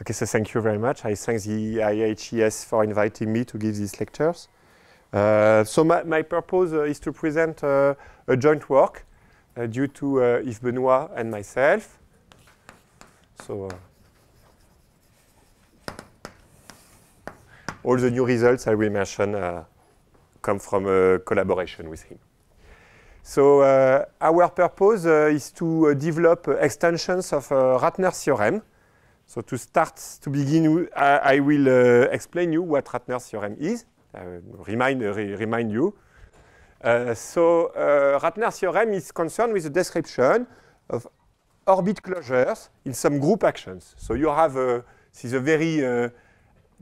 Okay, so thank you very much. I thank the IHES for inviting me to give these lectures. So my purpose is to present a joint work due to Yves Benoist and myself. So all the new results I will mention come from a collaboration with him. So our purpose is to develop extensions of Ratner's theorem. So to begin, I will explain you what Ratner's theorem is. Remind you. So Ratner's theorem is concerned with the description of orbit closures in some group actions. So you have this is a very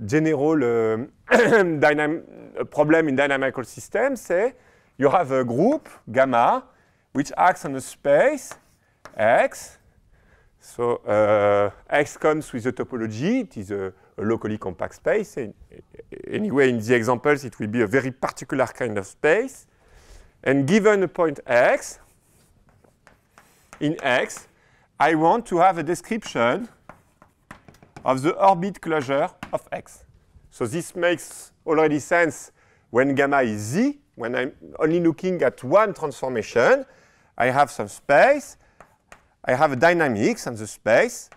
general problem in dynamical systems. Say you have a group gamma which acts on a space X. So X comes with the topology. It is a locally compact space. Anyway, in the examples, it will be a very particular kind of space. And given a point X, in X, I want to have a description of the orbit closure of X. So this makes already sense when gamma is Z. When I'm only looking at one transformation, I have some space. I have a dynamics on the space.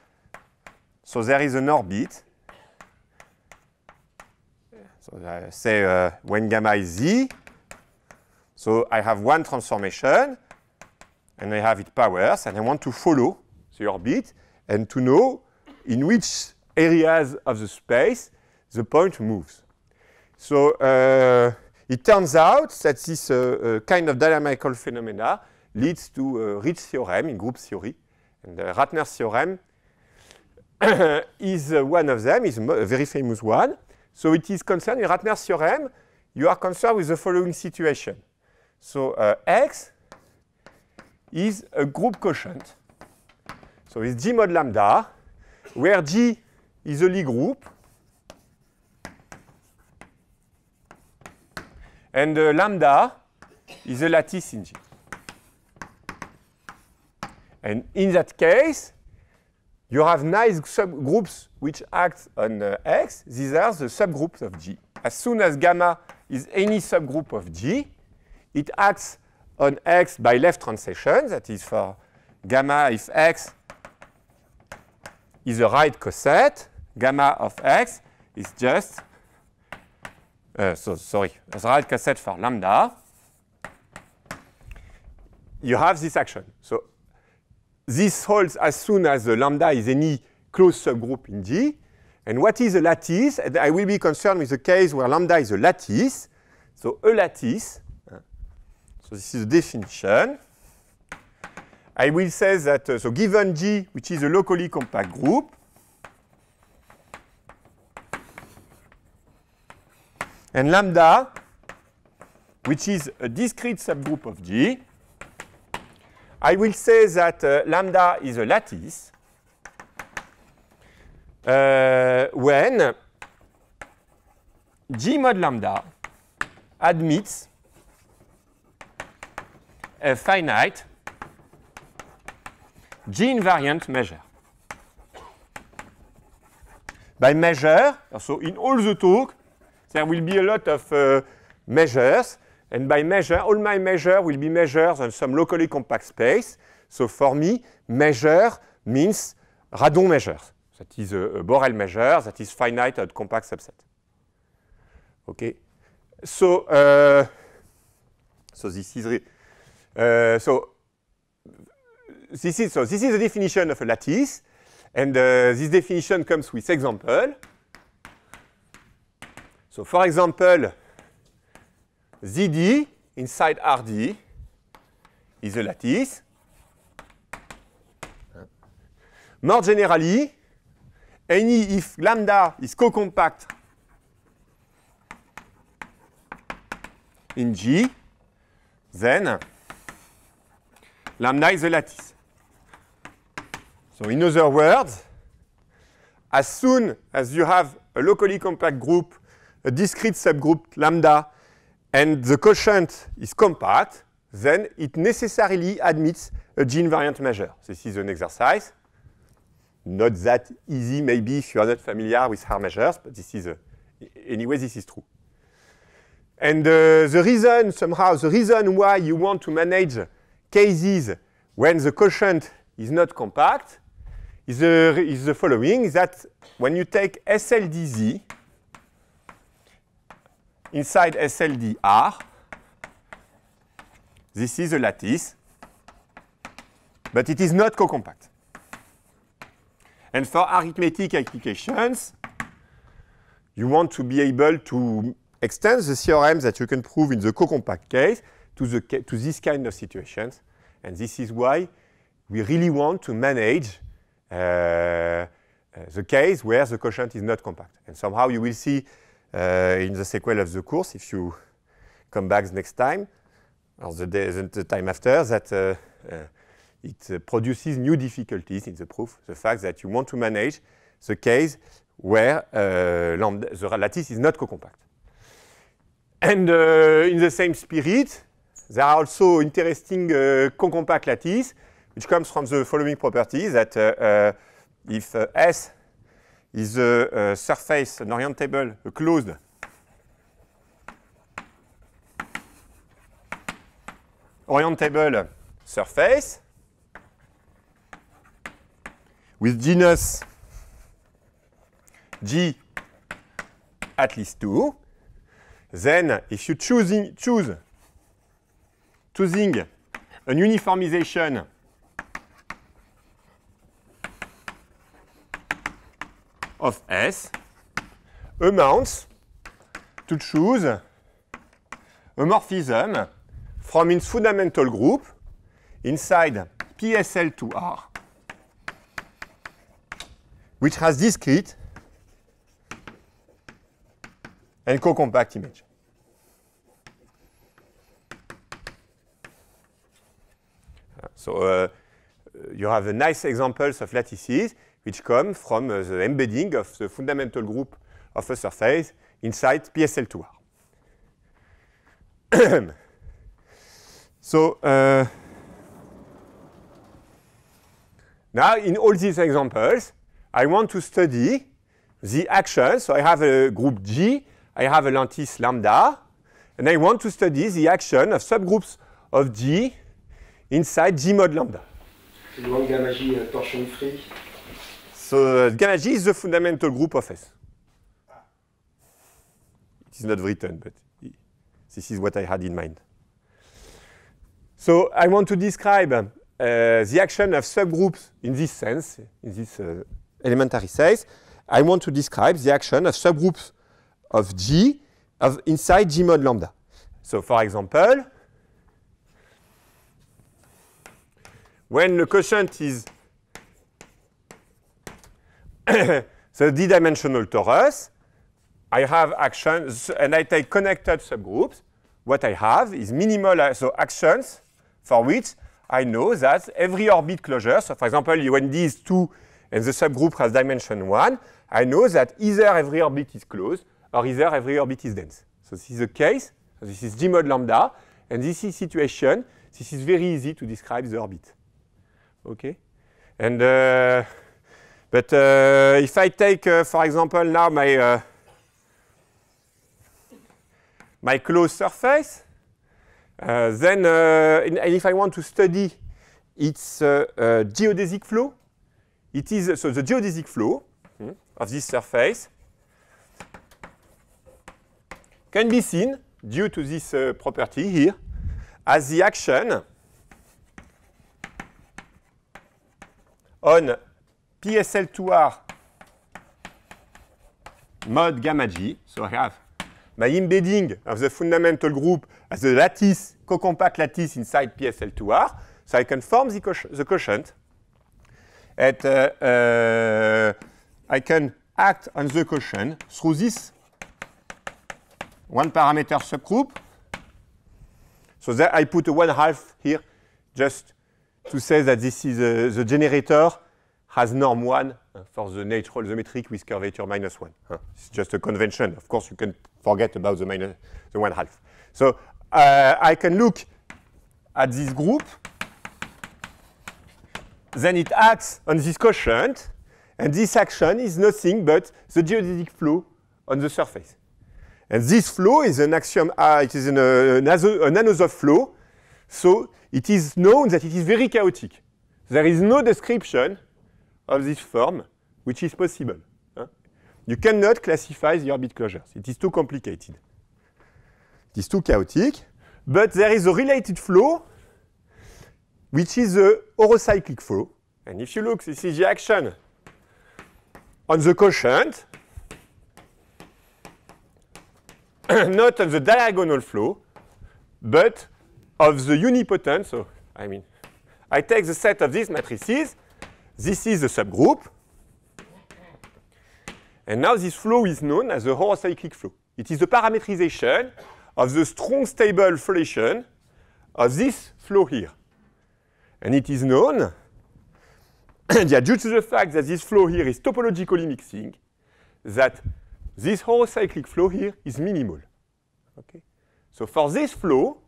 So there is an orbit. So I say when gamma is Z, so I have one transformation, and I have its powers, and I want to follow the orbit and to know in which areas of the space the point moves. So it turns out that this kind of dynamical phenomena leads to Ratner's theorem in group theory. And Ratner's theorem is one of them, is a very famous one. So it is concerned in Ratner's theorem, you are concerned with the following situation. So X is a group quotient. So it's G mod lambda, where G is a Lie group. And lambda is a lattice in G. And in that case, you have nice subgroups which act on X. These are the subgroups of G. As soon as gamma is any subgroup of G, it acts on X by left transition. That is for gamma, if X is a right coset, gamma of X is just, as right coset for lambda, you have this action. So this holds as soon as the lambda is any closed subgroup in G. And what is a lattice? And I will be concerned with the case where lambda is a lattice. So a lattice, so this is the definition. I will say that, so given G, which is a locally compact group, and lambda, which is a discrete subgroup of G, I will say that lambda is a lattice when G mod lambda admits a finite G invariant measure. By measure, so in all the talk, there will be a lot of measures. And by measure, all my measure will be measures on some locally compact space. So for me, measure means radon measures. That is a Borel measure that is finite at compact subset. Okay. So this is the definition of a lattice, and this definition comes with example. So for example, ZD inside RD is a lattice. More generally, any if lambda is co-compact in G, then lambda is a lattice. So in other words, as soon as you have a locally compact group, a discrete subgroup lambda, and the quotient is compact, then it necessarily admits a gene variant measure. This is an exercise. Not that easy, maybe, if you are not familiar with hard measures, but this is, anyway, this is true. And the reason why you want to manage cases when the quotient is not compact is the following, that when you take SLDZ inside SLDR, this is a lattice, but it is not co-compact. And for arithmetic applications, you want to be able to extend the theorem that you can prove in the co-compact case to this kind of situations. And this is why we really want to manage the case where the quotient is not compact. And somehow you will see in the sequel of the course, if you come back next time, or the time after, that it produces new difficulties in the proof, the fact that you want to manage the case where the lattice is not co-compact. And in the same spirit, there are also interesting co-compact lattice, which comes from the following property that if S is a surface, an orientable, a closed orientable surface with genus G at least 2, then if you choosing an uniformization of S amounts to choose a morphism from its fundamental group inside PSL2R, which has discrete and co-compact image. So you have a nice examples of lattices which come from the embedding of the fundamental group of a surface inside PSL2R. So now in all these examples, I want to study the action. So I have a group G, I have a lattice lambda, and I want to study the action of subgroups of G inside G mod lambda. You want gamma G torsion free? So gamma G is the fundamental group of S. It is not written, but this is what I had in mind. So I want to describe the action of subgroups in this sense, in this elementary sense. I want to describe the action of subgroups of G inside G mod lambda. So for example, when the quotient is the d-dimensional torus, I have actions, and I take connected subgroups. What I have is minimal, so actions for which I know that every orbit closure, so for example, when d is 2 and the subgroup has dimension 1, I know that either every orbit is closed or either every orbit is dense. So this is the case. So this is G mod lambda, and this is situation. This is very easy to describe the orbit. Okay, and. But if I take, for example, now my my closed surface, then and if I want to study its geodesic flow, it is so the geodesic flow of this surface can be seen due to this property here as the action on PSL2R mod gamma G. So I have my embedding of the fundamental group as a lattice, co-compact lattice inside PSL2R. So I can form the quotient. And I can act on the quotient through this one parameter subgroup. So that I put a 1/2 here just to say that this is the generator has norm 1 for the natural, the metric with curvature minus 1. It's just a convention. Of course, you can forget about the 1/2. So I can look at this group, then it acts on this quotient, and this action is nothing but the geodetic flow on the surface. And this flow is an axiom, it is another flow, so it is known that it is very chaotic. There is no description of this form, which is possible. You cannot classify the orbit closures. It is too complicated. It is too chaotic. But there is a related flow, which is the orocyclic flow. And if you look, this is the action on the quotient, not on the diagonal flow, but of the unipotent. So, I mean, I take the set of these matrices. This is the subgroup. And now this flow is known as the horocyclic flow. It is the parametrization of the strong stable flotation of this flow here. And it is known that due to the fact that this flow here is topologically mixing, that this horocyclic flow here is minimal. Okay? So for this flow,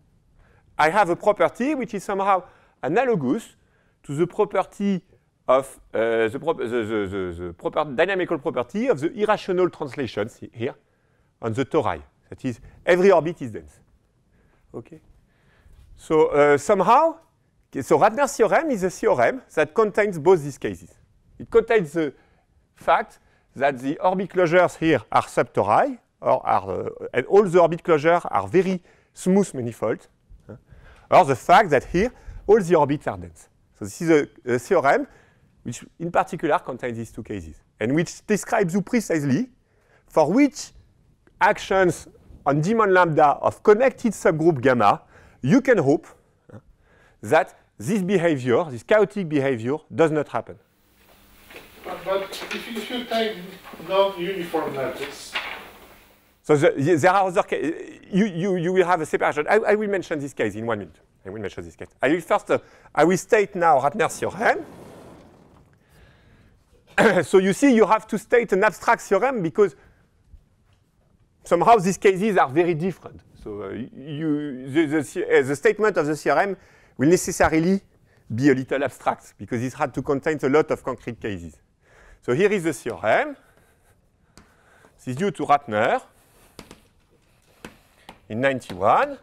I have a property which is somehow analogous to the property of dynamical property of the irrational translations here on the tori. That is, every orbit is dense. Okay. So somehow, so Ratner's theorem is a theorem that contains both these cases. It contains the fact that the orbit closures here are subtori, or are, and all the orbit closures are very smooth manifolds, or the fact that here all the orbits are dense. So this is a theorem which in particular contains these two cases, and which describes you precisely for which actions on demand lambda of connected subgroup gamma, you can hope that this behavior, this chaotic behavior, does not happen. But if you take non-uniform lattice, so there are other cases. You will have a separation. I will mention this case in 1 minute. I will mention this case. I will first, I will state now Ratner's theorem. So you see, you have to state an abstract theorem because somehow these cases are very different. So the statement of the theorem will necessarily be a little abstract because it had to contain a lot of concrete cases. So here is the theorem. This is due to Ratner in 91.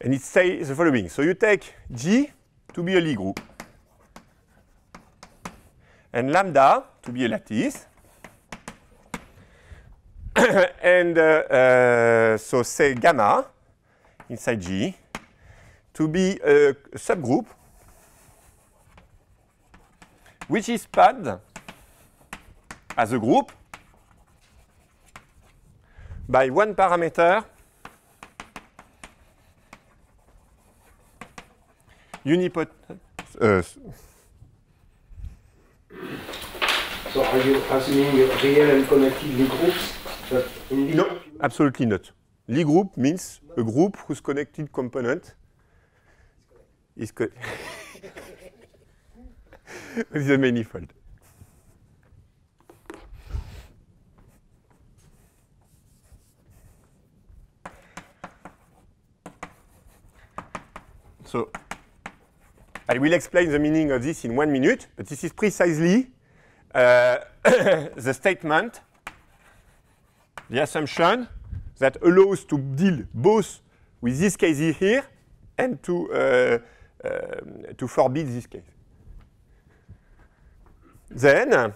And it says the following. So you take G to be a Lie group, and lambda to be a lattice. And so say gamma inside G to be a subgroup which is spanned as a group by one parameter unipotent. So are you assuming real and connected Lie groups? No, absolutely not. Lie group means a group whose connected component is a manifold. So I will explain the meaning of this in 1 minute, but this is precisely the statement, the assumption that allows to deal both with this case here and to forbid this case. Then,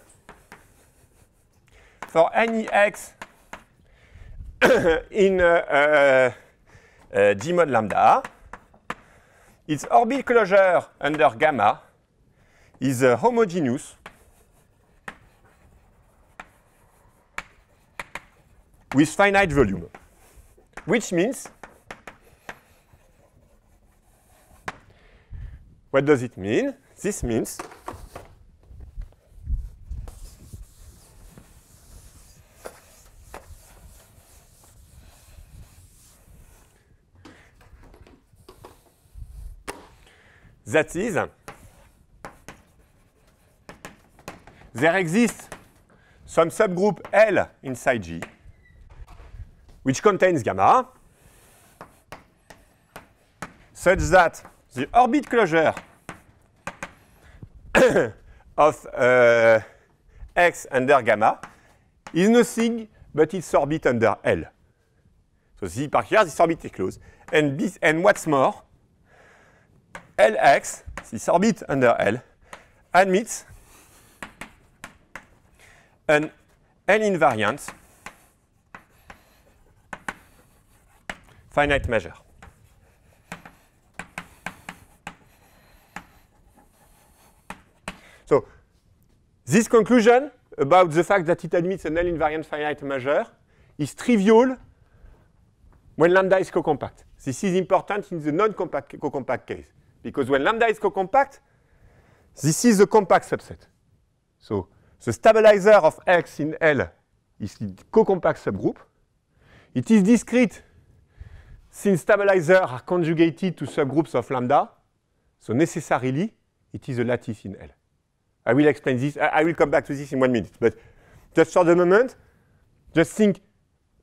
for any x in G mod lambda, its orbit closure under gamma is homogeneous with finite volume, which means, what does it mean? This means that is, there exists some subgroup L inside G, which contains gamma, such that the orbit closure of x under gamma is nothing but its orbit under L. So the particular, this orbit is closed. And what's more, Lx, this orbit under L, admits an L invariant finite measure. So this conclusion about the fact that it admits an L invariant finite measure is trivial when lambda is co-compact. This is important in the non-compact co-compact case, because when lambda is co-compact, this is the compact subset. So the stabilizer of X in L is the co-compact subgroup. It is discrete since stabilizers are conjugated to subgroups of lambda. So necessarily, it is a lattice in L. I will explain this. I will come back to this in 1 minute. But just for the moment, just think,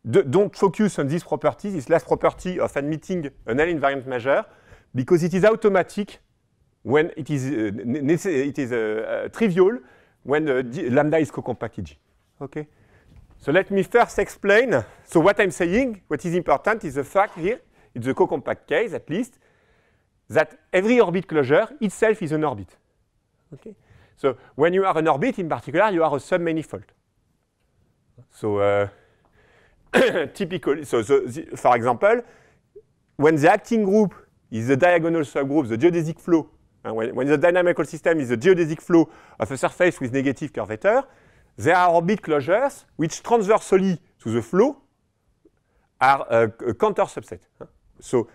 don't focus on this property, this last property of admitting an L invariant measure, because it is automatic when it is trivial when lambda is co-compact G. Okay? So let me first explain. So what I'm saying, what is important is the fact here, in the co-compact case at least, that every orbit closure itself is an orbit. Okay? So when you are an orbit, in particular, you are a submanifold. So typically, so for example, when the acting group is the diagonal subgroup, the geodesic flow, and when the dynamical system is the geodesic flow of a surface with negative curvature, there are orbit closures which transversely to the flow are a counter subset. So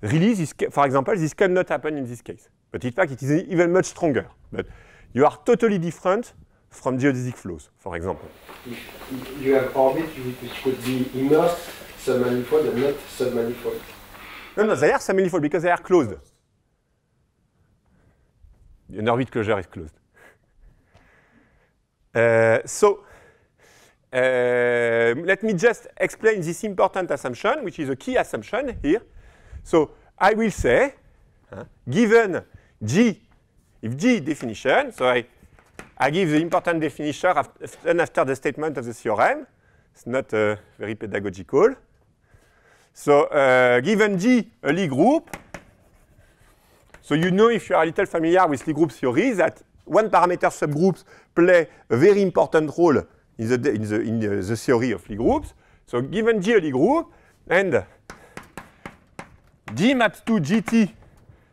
really, this, for example, this cannot happen in this case. But in fact, it is even much stronger. But you are totally different from geodesic flows, for example. You have orbits which could be immersed, submanifold, and not submanifold. No, no, they are submanifold because they are closed. An orbit closure is closed. So let me just explain this important assumption, which is a key assumption here. So I will say, given G, if G definition, so I give the important definition after the statement of the theorem. It's not very pedagogical. So given G, a Lie group, so you know if you are a little familiar with Lie group theory that one parameter subgroups play a very important role in the theory of Lie groups. So given G, a Lie group, and G maps to GT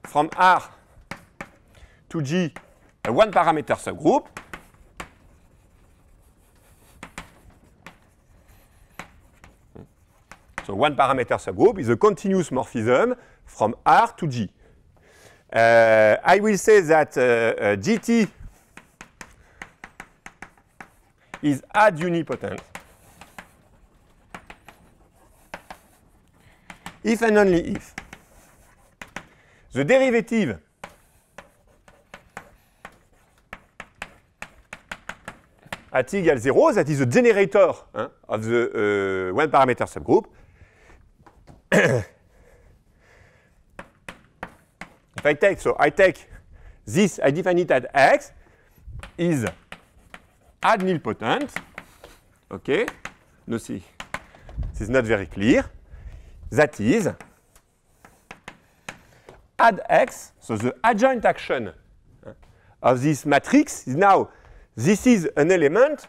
from R to G, a one parameter subgroup. So one parameter subgroup is a continuous morphism from R to G. I will say that GT is ad unipotent if and only if the derivative at equals 0, that is the generator of the one parameter subgroup. If I take, so I take this, I define it as X is ad nilpotent. Okay, no, see, this is not very clear. That is ad X, so the adjoint action of this matrix is now. This is an element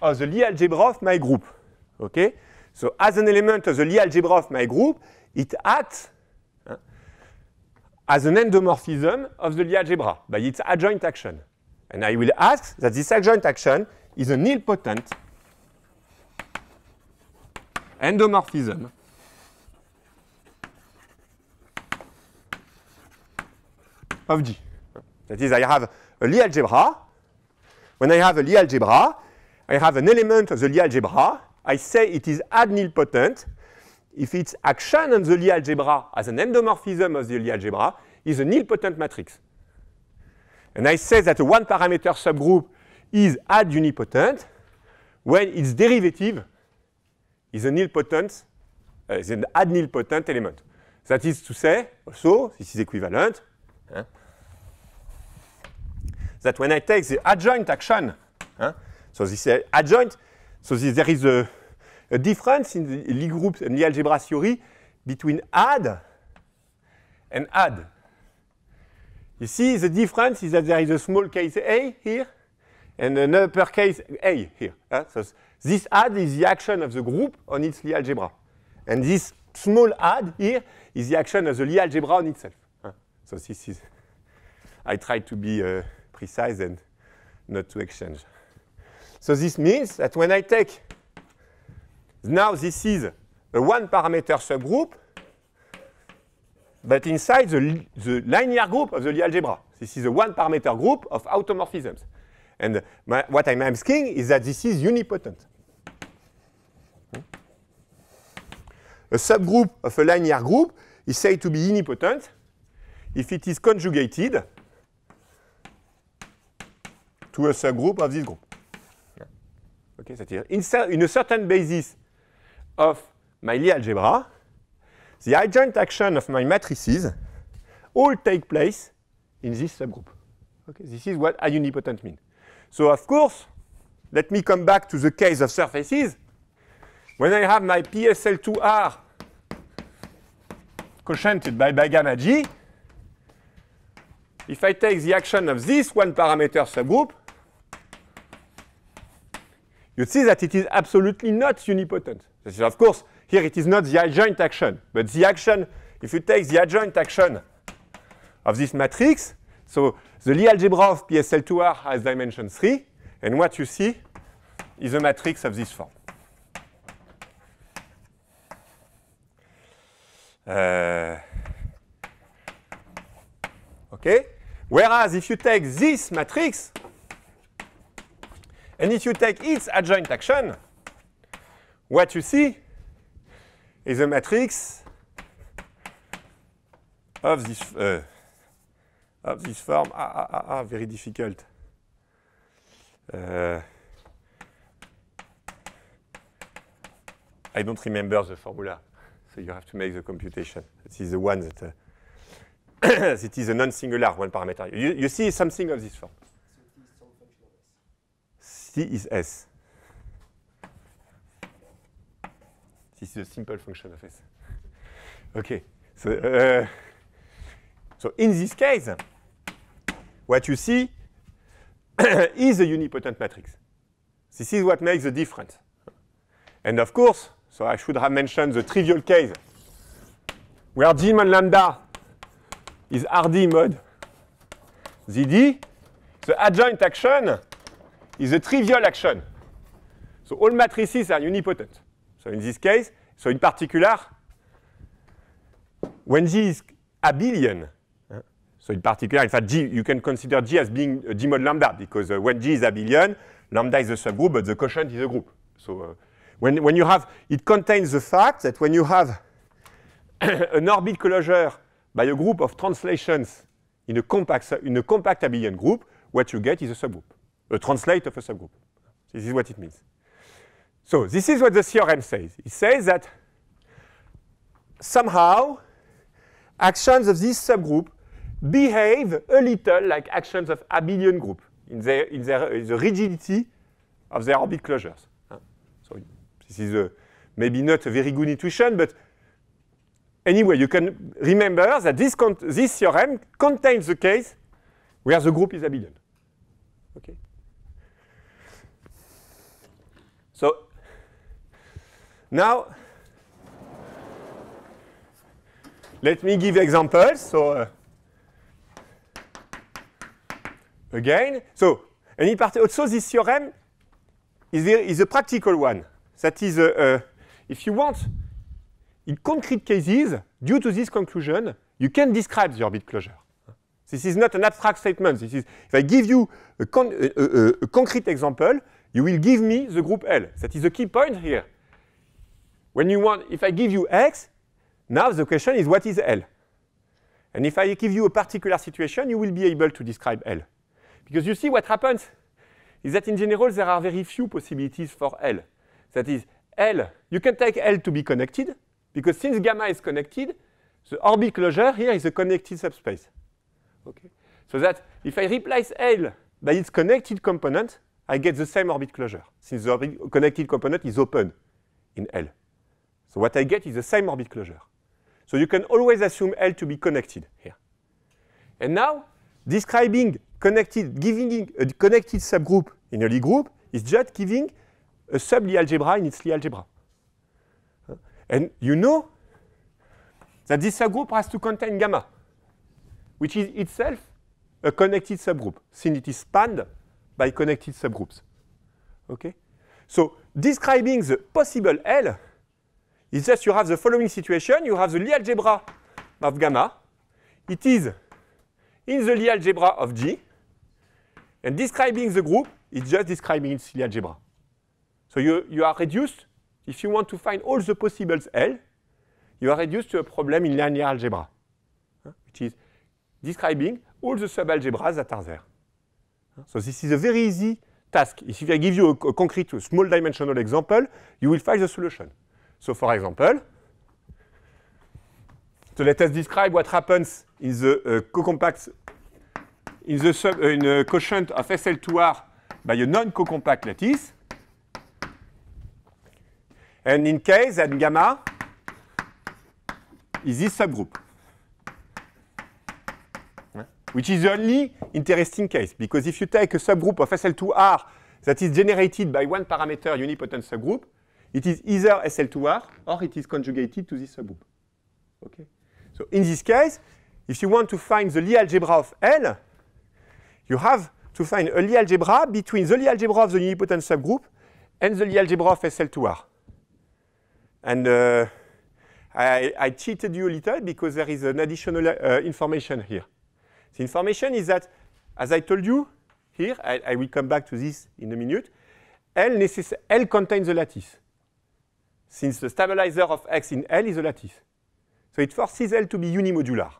of the Lie algebra of my group. Okay? So as an element of the Lie algebra of my group, it acts as an endomorphism of the Lie algebra by its adjoint action. And I will ask that this adjoint action is a nilpotent endomorphism of G. That is, I have a Lie algebra. When I have a Lie algebra, I have an element of the Lie algebra. I say it is ad nilpotent if its action on the Lie algebra as an endomorphism of the Lie algebra is a nilpotent matrix. And I say that a one-parameter subgroup is ad unipotent when its derivative is an ad nilpotent element. That is to say, also, this is equivalent, that when I take the adjoint action, so this adjoint, so this, there is a difference in the Lie group and Lie algebra theory between add and add. You see, the difference is that there is a small case A here and an upper case A here. So this add is the action of the group on its Lie algebra. And this small add here is the action of the Lie algebra on itself. So this is, I try to be precise and not to exchange. So this means that when I take, now this is a one parameter subgroup, but inside the linear group of the Lie algebra. This is a one parameter group of automorphisms. And what I'm asking is that this is unipotent. A subgroup of a linear group is said to be unipotent if it is conjugated to a subgroup of this group. Okay, that is, in a certain basis of my Lie algebra, the adjoint action of my matrices all take place in this subgroup. Okay, this is what a unipotent means. So of course, let me come back to the case of surfaces. When I have my PSL2R quotiented by gamma G, if I take the action of this one parameter subgroup, you see that it is absolutely not unipotent. This is, of course, here it is not the adjoint action, but the action, if you take the adjoint action of this matrix, so the Lie algebra of PSL2R has dimension 3, and what you see is a matrix of this form. Okay? Whereas if you take this matrix, and if you take its adjoint action, what you see is a matrix of this form. Very difficult. I don't remember the formula, so you have to make the computation. This is the one that it is a non-singular one parameter. You see something of this form. C is S. This is a simple function of S. Okay. So, so in this case, what you see is a unipotent matrix. This is what makes the difference. And of course, so I should have mentioned the trivial case where G mod lambda is RD mod ZD. The adjoint action is a trivial action. So all matrices are unipotent. So in this case, so in particular, when G is abelian, so in particular, in fact, G, you can consider G as being G mod lambda, because when G is abelian, lambda is a subgroup, but the quotient is a group. So when you have, it contains the fact that when you have an orbit closure by a group of translations in a compact abelian group, what you get is a subgroup, a translate of a subgroup. This is what it means. So this is what the theorem says. It says that somehow actions of this subgroup behave a little like actions of abelian group in the rigidity of their orbit closures. So this is maybe not a very good intuition, but anyway, you can remember that this theorem contains the case where the group is abelian. Okay. So now, let me give examples. So again, so any part. Also, this theorem is a practical one. That is, if you want, in concrete cases, due to this conclusion, you can describe the orbit closure. This is not an abstract statement. This is, if I give you a concrete example, you will give me the group L. That is the key point here. When you want, if I give you X, now the question is what is L? And if I give you a particular situation, you will be able to describe L. Because you see what happens is that in general there are very few possibilities for L. That is, L, you can take L to be connected, because since gamma is connected, The orbit closure here is a connected subspace. Okay. So that if I replace L by its connected component, I get the same orbit closure, since the orbit connected component is open in L. So what I get is the same orbit closure. So you can always assume L to be connected here. And now, describing connected, giving a connected subgroup in a Lie group is just giving a sub-Lie algebra in its Lie algebra. And you know that this subgroup has to contain gamma, which is itself a connected subgroup, since it is spanned by connected subgroups. Okay? So describing the possible L is just you have the following situation. You have the Lie algebra of gamma. It is in the Lie algebra of G. And describing the group is just describing its Lie algebra. So you are reduced, if you want to find all the possible L, you are reduced to a problem in linear algebra, which is describing all the subalgebras that are there. So this is a very easy task. If I give you a concrete, small dimensional example, you will find the solution. So for example, so let us describe what happens in the co-compact, in a quotient of SL2R by a non-co-compact lattice. And in case that gamma is this subgroup, which is the only interesting case, because if you take a subgroup of SL2R that is generated by one parameter unipotent subgroup, it is either SL2R or it is conjugated to this subgroup. Okay? So in this case, if you want to find the Lie algebra of L, you have to find a Lie algebra between the Lie algebra of the unipotent subgroup and the Lie algebra of SL2R. And I cheated you a little because there is an additional information here. The information is that, as I told you here, I will come back to this in a minute, L contains the lattice, since the stabilizer of X in L is a lattice. So it forces L to be unimodular.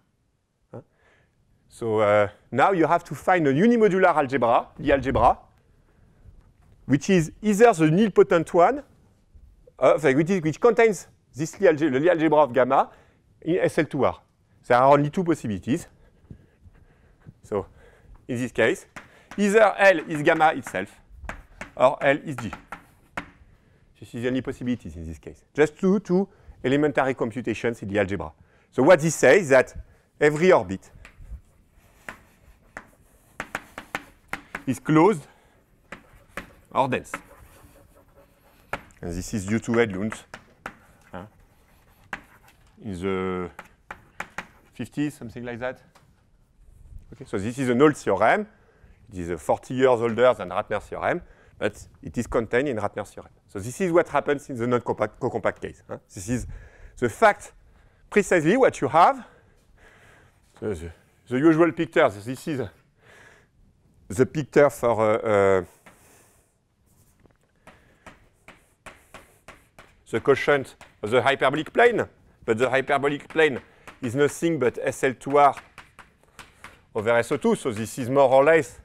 So now you have to find a unimodular algebra, the algebra, which is either the nilpotent one, which contains this Lie algebra of gamma in SL2R. There are only two possibilities. So in this case, either L is gamma itself or L is G. This is the only possibilities in this case. Just two elementary computations in the algebra. So what this says is that every orbit is closed or dense. And this is due to Hedlund in the 50s, something like that. Okay, so this is an old theorem. It is 40 years older than Ratner's theorem, but it is contained in Ratner's theorem. So this is what happens in the non-co-compact case. This is the fact, precisely what you have. So the usual picture, this is the picture for the quotient of the hyperbolic plane, but the hyperbolic plane is nothing but SL2R over SO2, so this is more or less,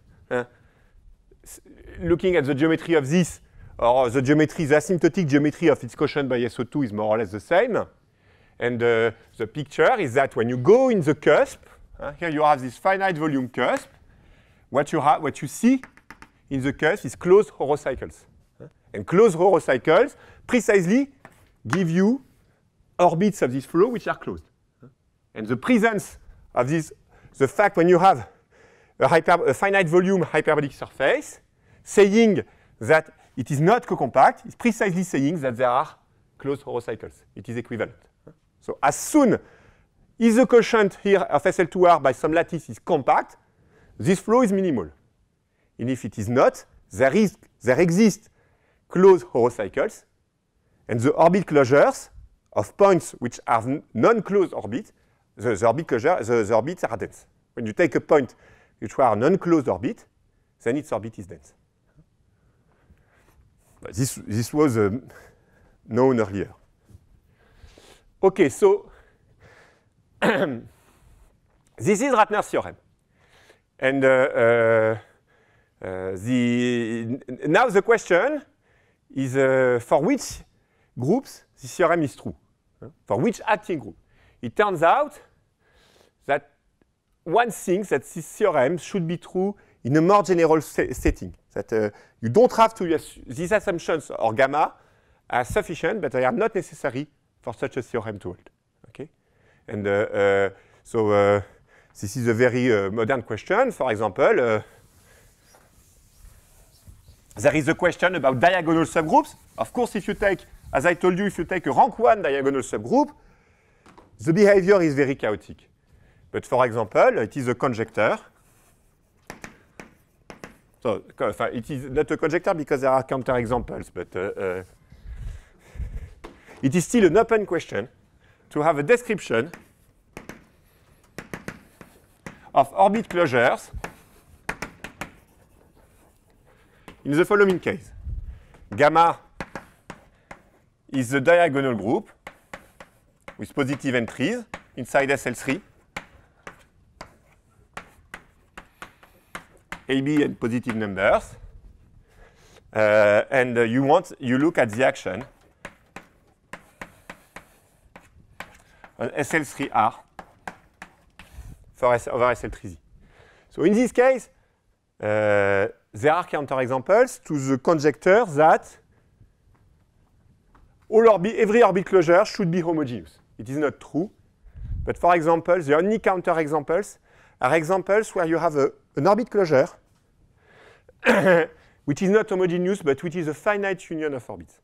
looking at the geometry of this, or the geometry, the asymptotic geometry of its quotient by SO2 is more or less the same. And the picture is that when you go in the cusp, here you have this finite volume cusp, what you see in the cusp is closed Roro cycles. And closed Roro cycles precisely give you orbits of this flow which are closed. And the presence of this, the fact when you have a finite volume hyperbolic surface, saying that it is not co-compact, is precisely saying that there are closed Roro cycles. It is equivalent. So as soon as the quotient here of SL2R by some lattice is compact, this flow is minimal. And if it is not, there exist closed Roro cycles, and the orbit closures of points which are non-closed orbits, the orbits are dense. When you take a point which are a non-closed orbit, then its orbit is dense. But this was known earlier. Okay, so this is Ratner's theorem. And now the question is for which groups this theorem is true, for which acting group. It turns out that one thinks that these theorems should be true in a more general setting. That you don't have to use these assumptions or gamma are sufficient, but they are not necessary for such a theorem to hold. Okay? And so this is a very modern question. For example, there is a question about diagonal subgroups. Of course, if you take, as I told you, if you take a rank 1 diagonal subgroup, the behavior is very chaotic. But for example, it is a conjecture. So it is not a conjecture because there are counterexamples, but it is still an open question to have a description of orbit closures in the following case. Gamma is the diagonal group with positive entries inside SL3. AB and positive numbers. And you look at the action on SL3R for over SL3Z. So in this case, there are counterexamples to the conjecture that every orbit closure should be homogeneous. It is not true. But for example, the only counterexamples are examples where you have an orbit closure which is not homogeneous, but which is a finite union of orbits.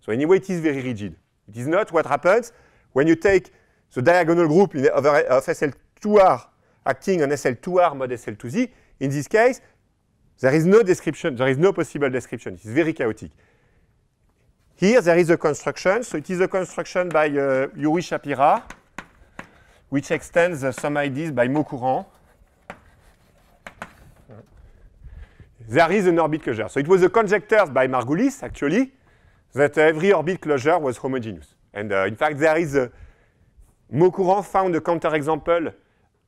So anyway, it is very rigid. It is not what happens when you take the diagonal group of SL2R acting on SL2R mod SL2Z. In this case, there is no description. There is no possible description. It is very chaotic. Here, there is a construction. So it is a construction by Yuri Shapira, which extends some ideas by Maucourant. There is an orbit closure. So it was a conjecture by Margulis, actually, that every orbit closure was homogeneous. And in fact, there is Maucourant found a counterexample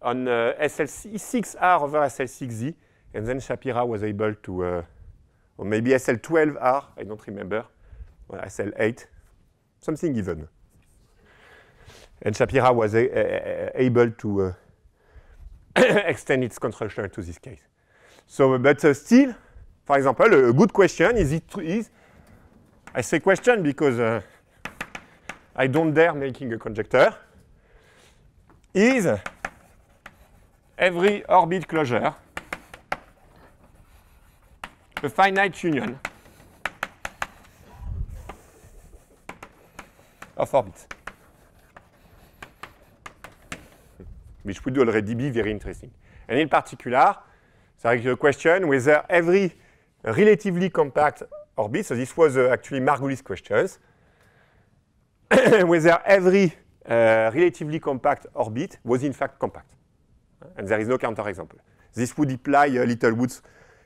on SL6R over SL6Z, and then Shapira was able to, or maybe SL12R, I don't remember, or SL8, something even. And Shapira was able to extend its construction to this case. So, but still, for example, a good question is, I say question because I don't dare making a conjecture, is every orbit closure a finite union of orbits? Which would already be very interesting. And in particular, there is a question whether every relatively compact orbit, so this was actually Margulis' questions, whether every relatively compact orbit was in fact compact. And there is no counterexample. This would imply Littlewood's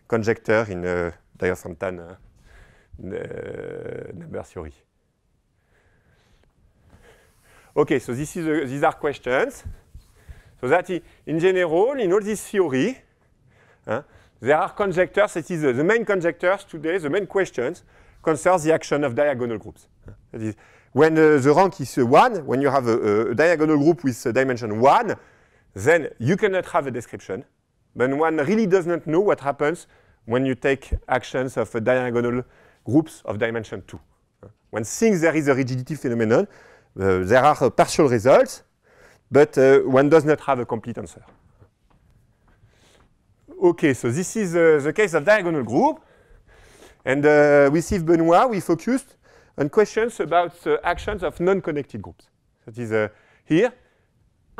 conjecture in Diophantine number theory. OK, so this is these are questions. So that in general, in all this theory, there are conjectures. It is the main conjectures today, the main questions concerns the action of diagonal groups. That is, when the rank is 1, when you have a diagonal group with dimension 1, then you cannot have a description. But one really does not know what happens when you take actions of diagonal groups of dimension 2. One thinks there is a rigidity phenomenon. There are partial results. But one does not have a complete answer. OK, so this is the case of diagonal group. And with Yves Benoist, we focused on questions about the actions of non-connected groups. That is here.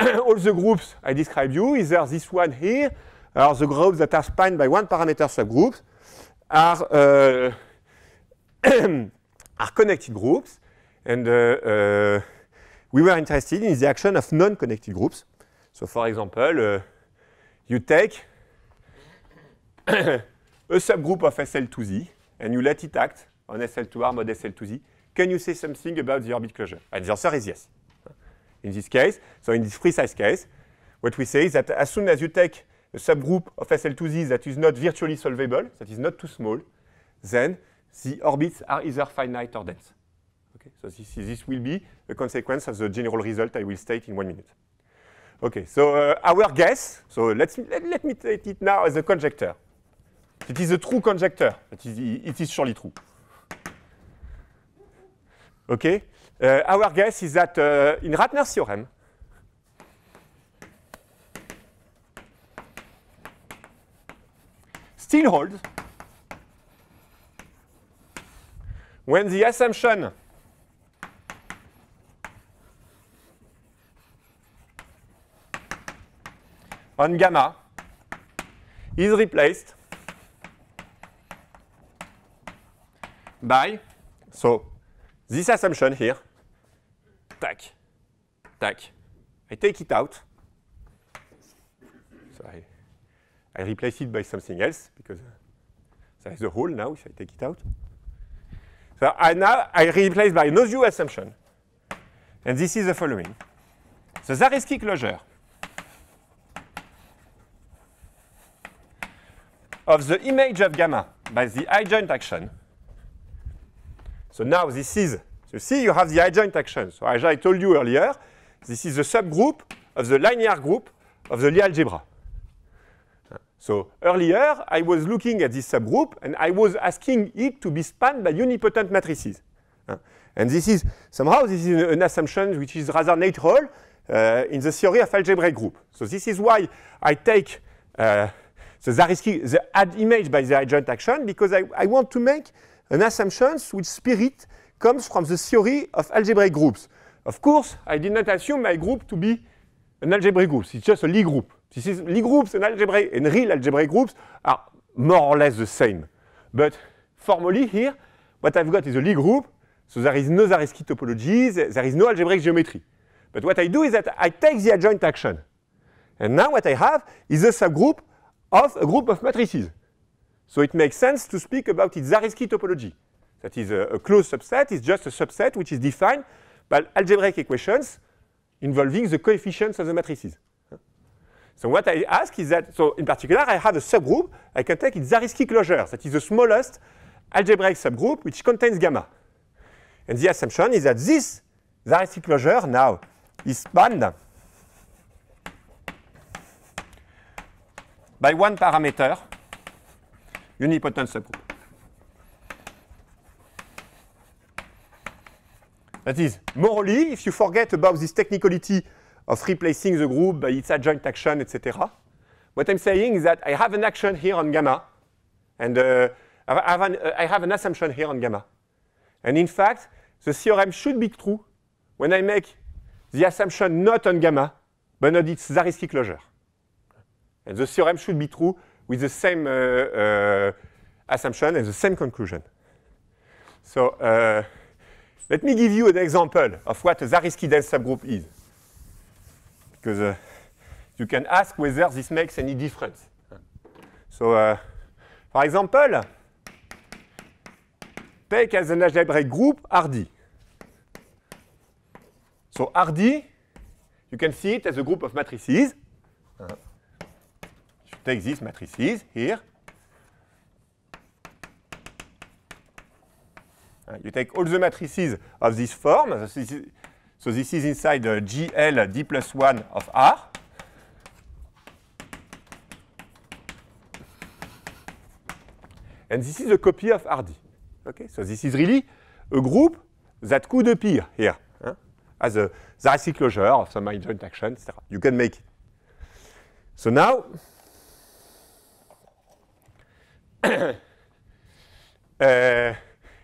All the groups I described you, either this one here, or the groups that are spanned by one parameter subgroups, are, are connected groups. And we were interested in the action of non-connected groups. So for example, you take a subgroup of SL2Z, and you let it act on SL2R mod SL2Z. Can you say something about the orbit closure? And the answer is yes. In this case, so in this precise case, what we say is that as soon as you take a subgroup of SL2Z that is not virtually solvable, that is not too small, then the orbits are either finite or dense. Okay, so this will be a consequence of the general result I will state in 1 minute. Okay, so our guess, so let me state it now as a conjecture. It is a true conjecture. It is surely true. Okay, our guess is that in Ratner's theorem, still holds when the assumption on gamma is replaced by, so this assumption here, tac, tac, I take it out, so I replace it by something else, because there is a hole now if I take it out. So now I replace by no new assumption. And this is the following. The Zariski closure of the image of gamma by the I-joint action. So now this is, you see, you have the I-joint action. So as I told you earlier, this is the subgroup of the linear group of the Lie algebra. So earlier, I was looking at this subgroup, and I was asking it to be spanned by unipotent matrices. And this is, somehow, this is an assumption which is rather natural in the theory of algebraic group. So this is why I take the add image by the adjoint action, because I want to make an assumption which spirit comes from the theory of algebraic groups. Of course, I did not assume my group to be an algebraic group. It's just a Lie group. This is Lie groups and real algebraic groups are more or less the same. But formally here, what I've got is a Lie group, so there is no Zariski topologies, there is no algebraic geometry. But what I do is that I take the adjoint action. And now what I have is a subgroup of a group of matrices. So it makes sense to speak about its Zariski topology. That is a closed subset, it's just a subset which is defined by algebraic equations involving the coefficients of the matrices. So what I ask is that, so in particular, I have a subgroup. I can take its Zariski closure. That is the smallest algebraic subgroup which contains gamma. And the assumption is that this Zariski closure now is spanned by one parameter unipotent subgroup. That is, morally, if you forget about this technicality of replacing the group by its adjoint action, etc. What I'm saying is that I have an action here on gamma, and I have an assumption here on gamma. And in fact, the theorem should be true when I make the assumption not on gamma, but on its Zariski closure. And the theorem should be true with the same assumption and the same conclusion. So let me give you an example of what a Zariski dense subgroup is. Because you can ask whether this makes any difference. So, for example, take as an algebraic group RD. So RD, you can see it as a group of matrices. You take these matrices here. You take all the matrices of this form. So this is inside GL D plus 1 of R. And this is a copy of RD. Okay? So this is really a group that could appear here as a Zariski closure of some I-joint action, etc. You can make it. So now,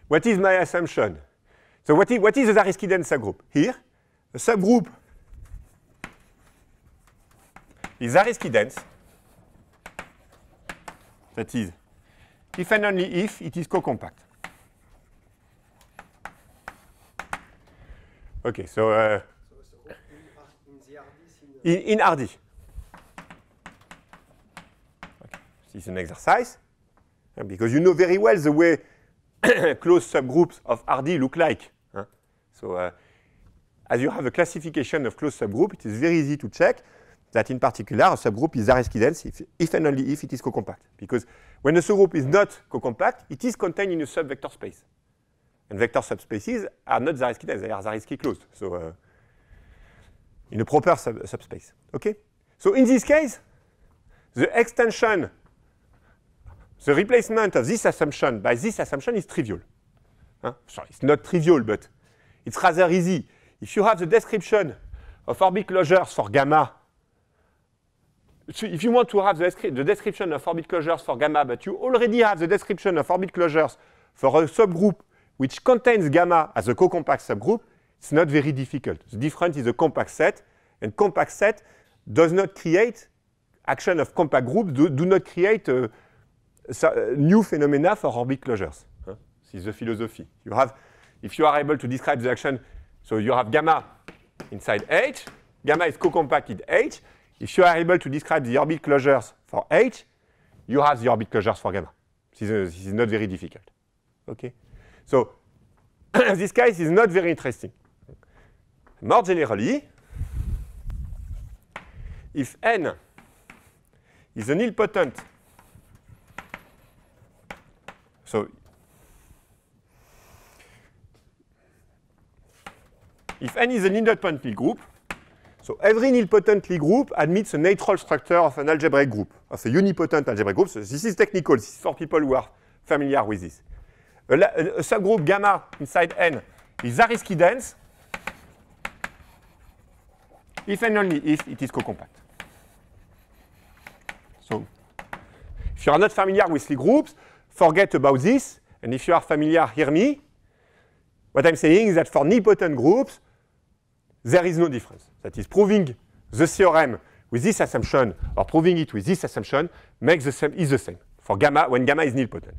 what is my assumption? So what is the Zariski dense subgroup? Here, the subgroup is Zariski dense. That is, if and only if it is co-compact. Okay, so in RD. Okay, this is an exercise because you know very well the way closed subgroups of RD look like. So, as you have a classification of closed subgroup, it is very easy to check that, in particular, a subgroup is Zariski dense if and only if it is co-compact. Because when a subgroup is not co-compact, it is contained in a subvector space. and vector subspaces are not Zariski nets, they are Zariski closed. So in a proper subspace. Okay? So in this case, the extension, the replacement of this assumption by this assumption is trivial. Huh? Sorry, it's not trivial, but it's rather easy. If you have the description of orbit closures for gamma, so if you want to have the description of orbit closures for gamma, but you already have the description of orbit closures for a subgroup which contains gamma as a co-compact subgroup, it's not very difficult. The difference is a compact set, and compact set does not create action of compact groups, do not create new phenomena for orbit closures. Huh? This is the philosophy. You have, if you are able to describe the action, so you have gamma inside H, gamma is co-compact in H. If you are able to describe the orbit closures for H, you have the orbit closures for gamma. This is not very difficult. Okay? So this case is not very interesting. More generally, if N is an nilpotent, so if N is an nilpotent Lie group, so every nilpotent Lie group admits a natural structure of an algebraic group, of a unipotent algebraic group. So this is technical. This is for people who are familiar with this. A subgroup gamma inside N is Zariski dense if and only if it is co-compact. So if you are not familiar with Lie groups, forget about this. And if you are familiar, hear me. What I'm saying is that for nilpotent groups, there is no difference. That is, proving the theorem with this assumption or proving it with this assumption is the same for gamma when gamma is nilpotent.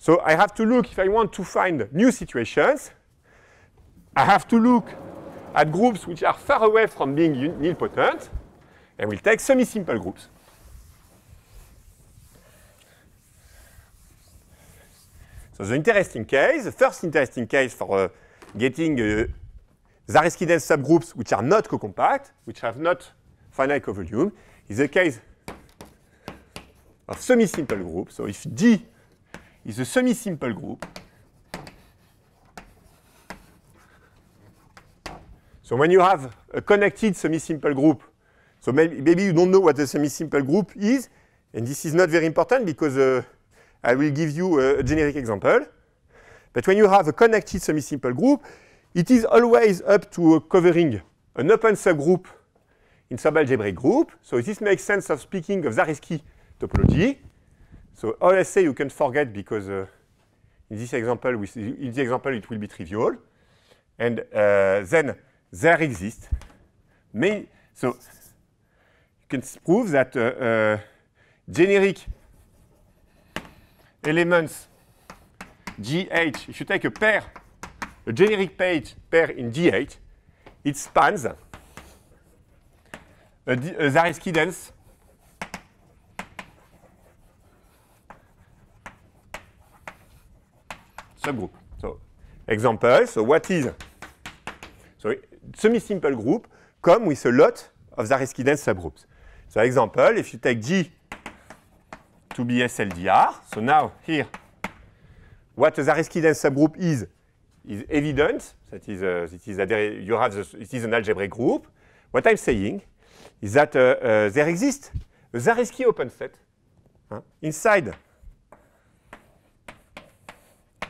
So I have to look, if I want to find new situations, I have to look at groups which are far away from being nilpotent, and we'll take semi-simple groups. So the interesting case, the first interesting case for getting Zariski dense subgroups which are not co-compact, which have not finite covolume, is the case of semi-simple groups. So if G is a semi-simple group, so when you have a connected semi-simple group, so maybe you don't know what a semi-simple group is, and this is not very important because I will give you a generic example. But when you have a connected semi-simple group, it is always up to covering an open subgroup in subalgebraic group. So this makes sense of speaking of Zariski topology. So all I say you can forget because in this example it will be trivial. And then there exists. So you can prove that generic elements GH, if you take a pair, a generic pair in GH, it spans a Zariski dense subgroup. So, example, so what is? So, semi-simple group come with a lot of Zariski dense subgroups. So, example, if you take G to be SLDR, so now here, what a Zariski dense subgroup is evident. That is, it is an algebraic group. What I'm saying is that there exists a Zariski open set inside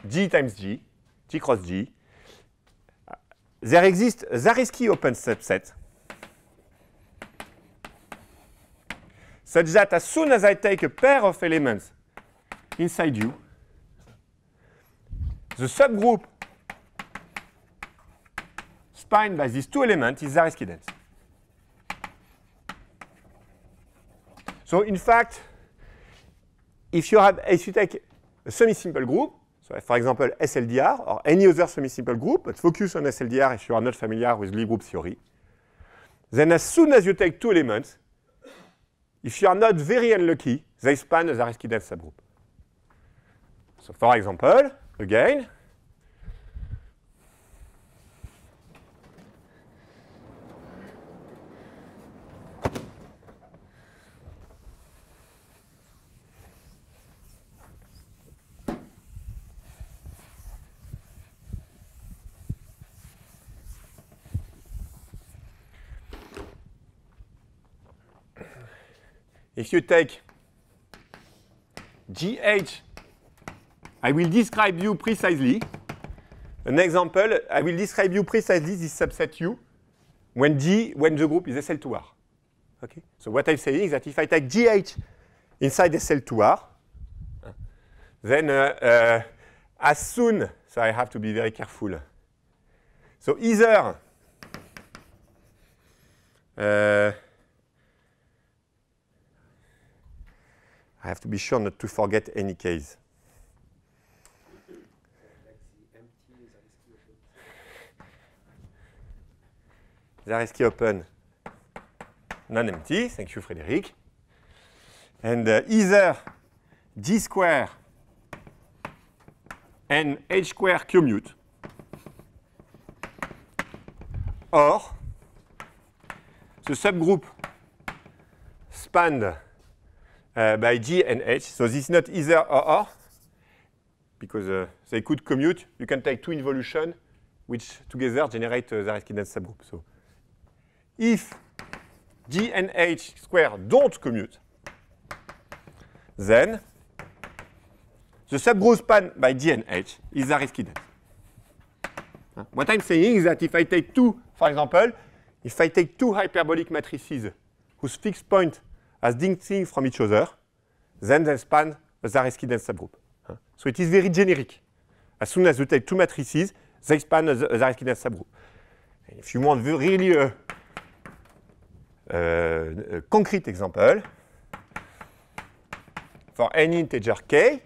G times G, G cross G. There exists a Zariski open subset such that as soon as I take a pair of elements inside U, the subgroup spanned by these two elements is Zariski dense. So in fact, if you take a semi-simple group, so for example, SLDR or any other semi-simple group, but focus on SLDR if you are not familiar with Lie group theory. Then as soon as you take two elements, if you are not very unlucky, they span a Zariski dense subgroup. So for example, again, if you take GH, I will describe you precisely. An example, I will describe you precisely this subset U when the group is SL2R. Okay? So what I'm saying is that if I take GH inside SL2R, then as soon, so I have to be very careful. So either I have to be sure not to forget any case. Zariski open, non-empty. Thank you, Frédéric. And either G square and H square commute, or the subgroup spanned by G and H. So this is not either or, because they could commute. You can take two involutions, which together generate the Zariski-dense subgroup. So if G and H square don't commute, then the subgroup spanned by G and H is Zariski-dense. What I'm saying is that if I take two, for example, if I take two hyperbolic matrices whose fixed point as distinct from each other, then they span a Zariski-dense subgroup. So it is very generic. As soon as you take two matrices, they span a Zariski-dense subgroup. And if you want really a concrete example, for any integer k,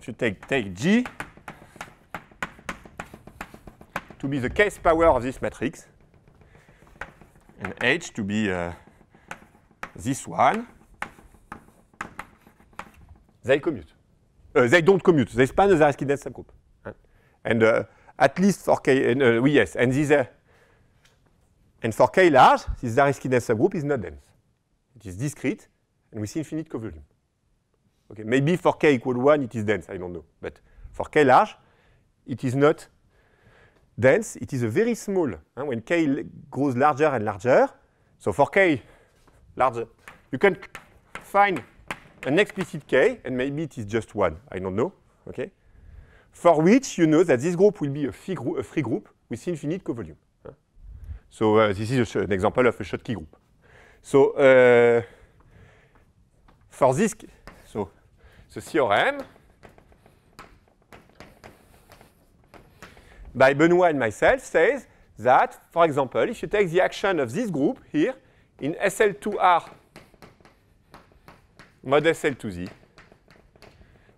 if you take G to be the kth power of this matrix, and H to be this one, they commute. They don't commute. They span the Zariski-dense subgroup. And at least for K, yes, and these, and for K large, this Zariski-dense subgroup is not dense. It is discrete, and with infinite covolume. Okay, maybe for K equal 1, it is dense. I don't know. But for K large, it is not dense. It is a very small. When K grows larger and larger, so for K larger, you can find an explicit K, and maybe it is just one, I don't know, okay? For which you know that this group will be a free group with infinite covolume. So this is an example of a Schottky group. So for this, so the theorem by Benoist and myself says that, for example, if you take the action of this group here in SL2R mod SL2Z,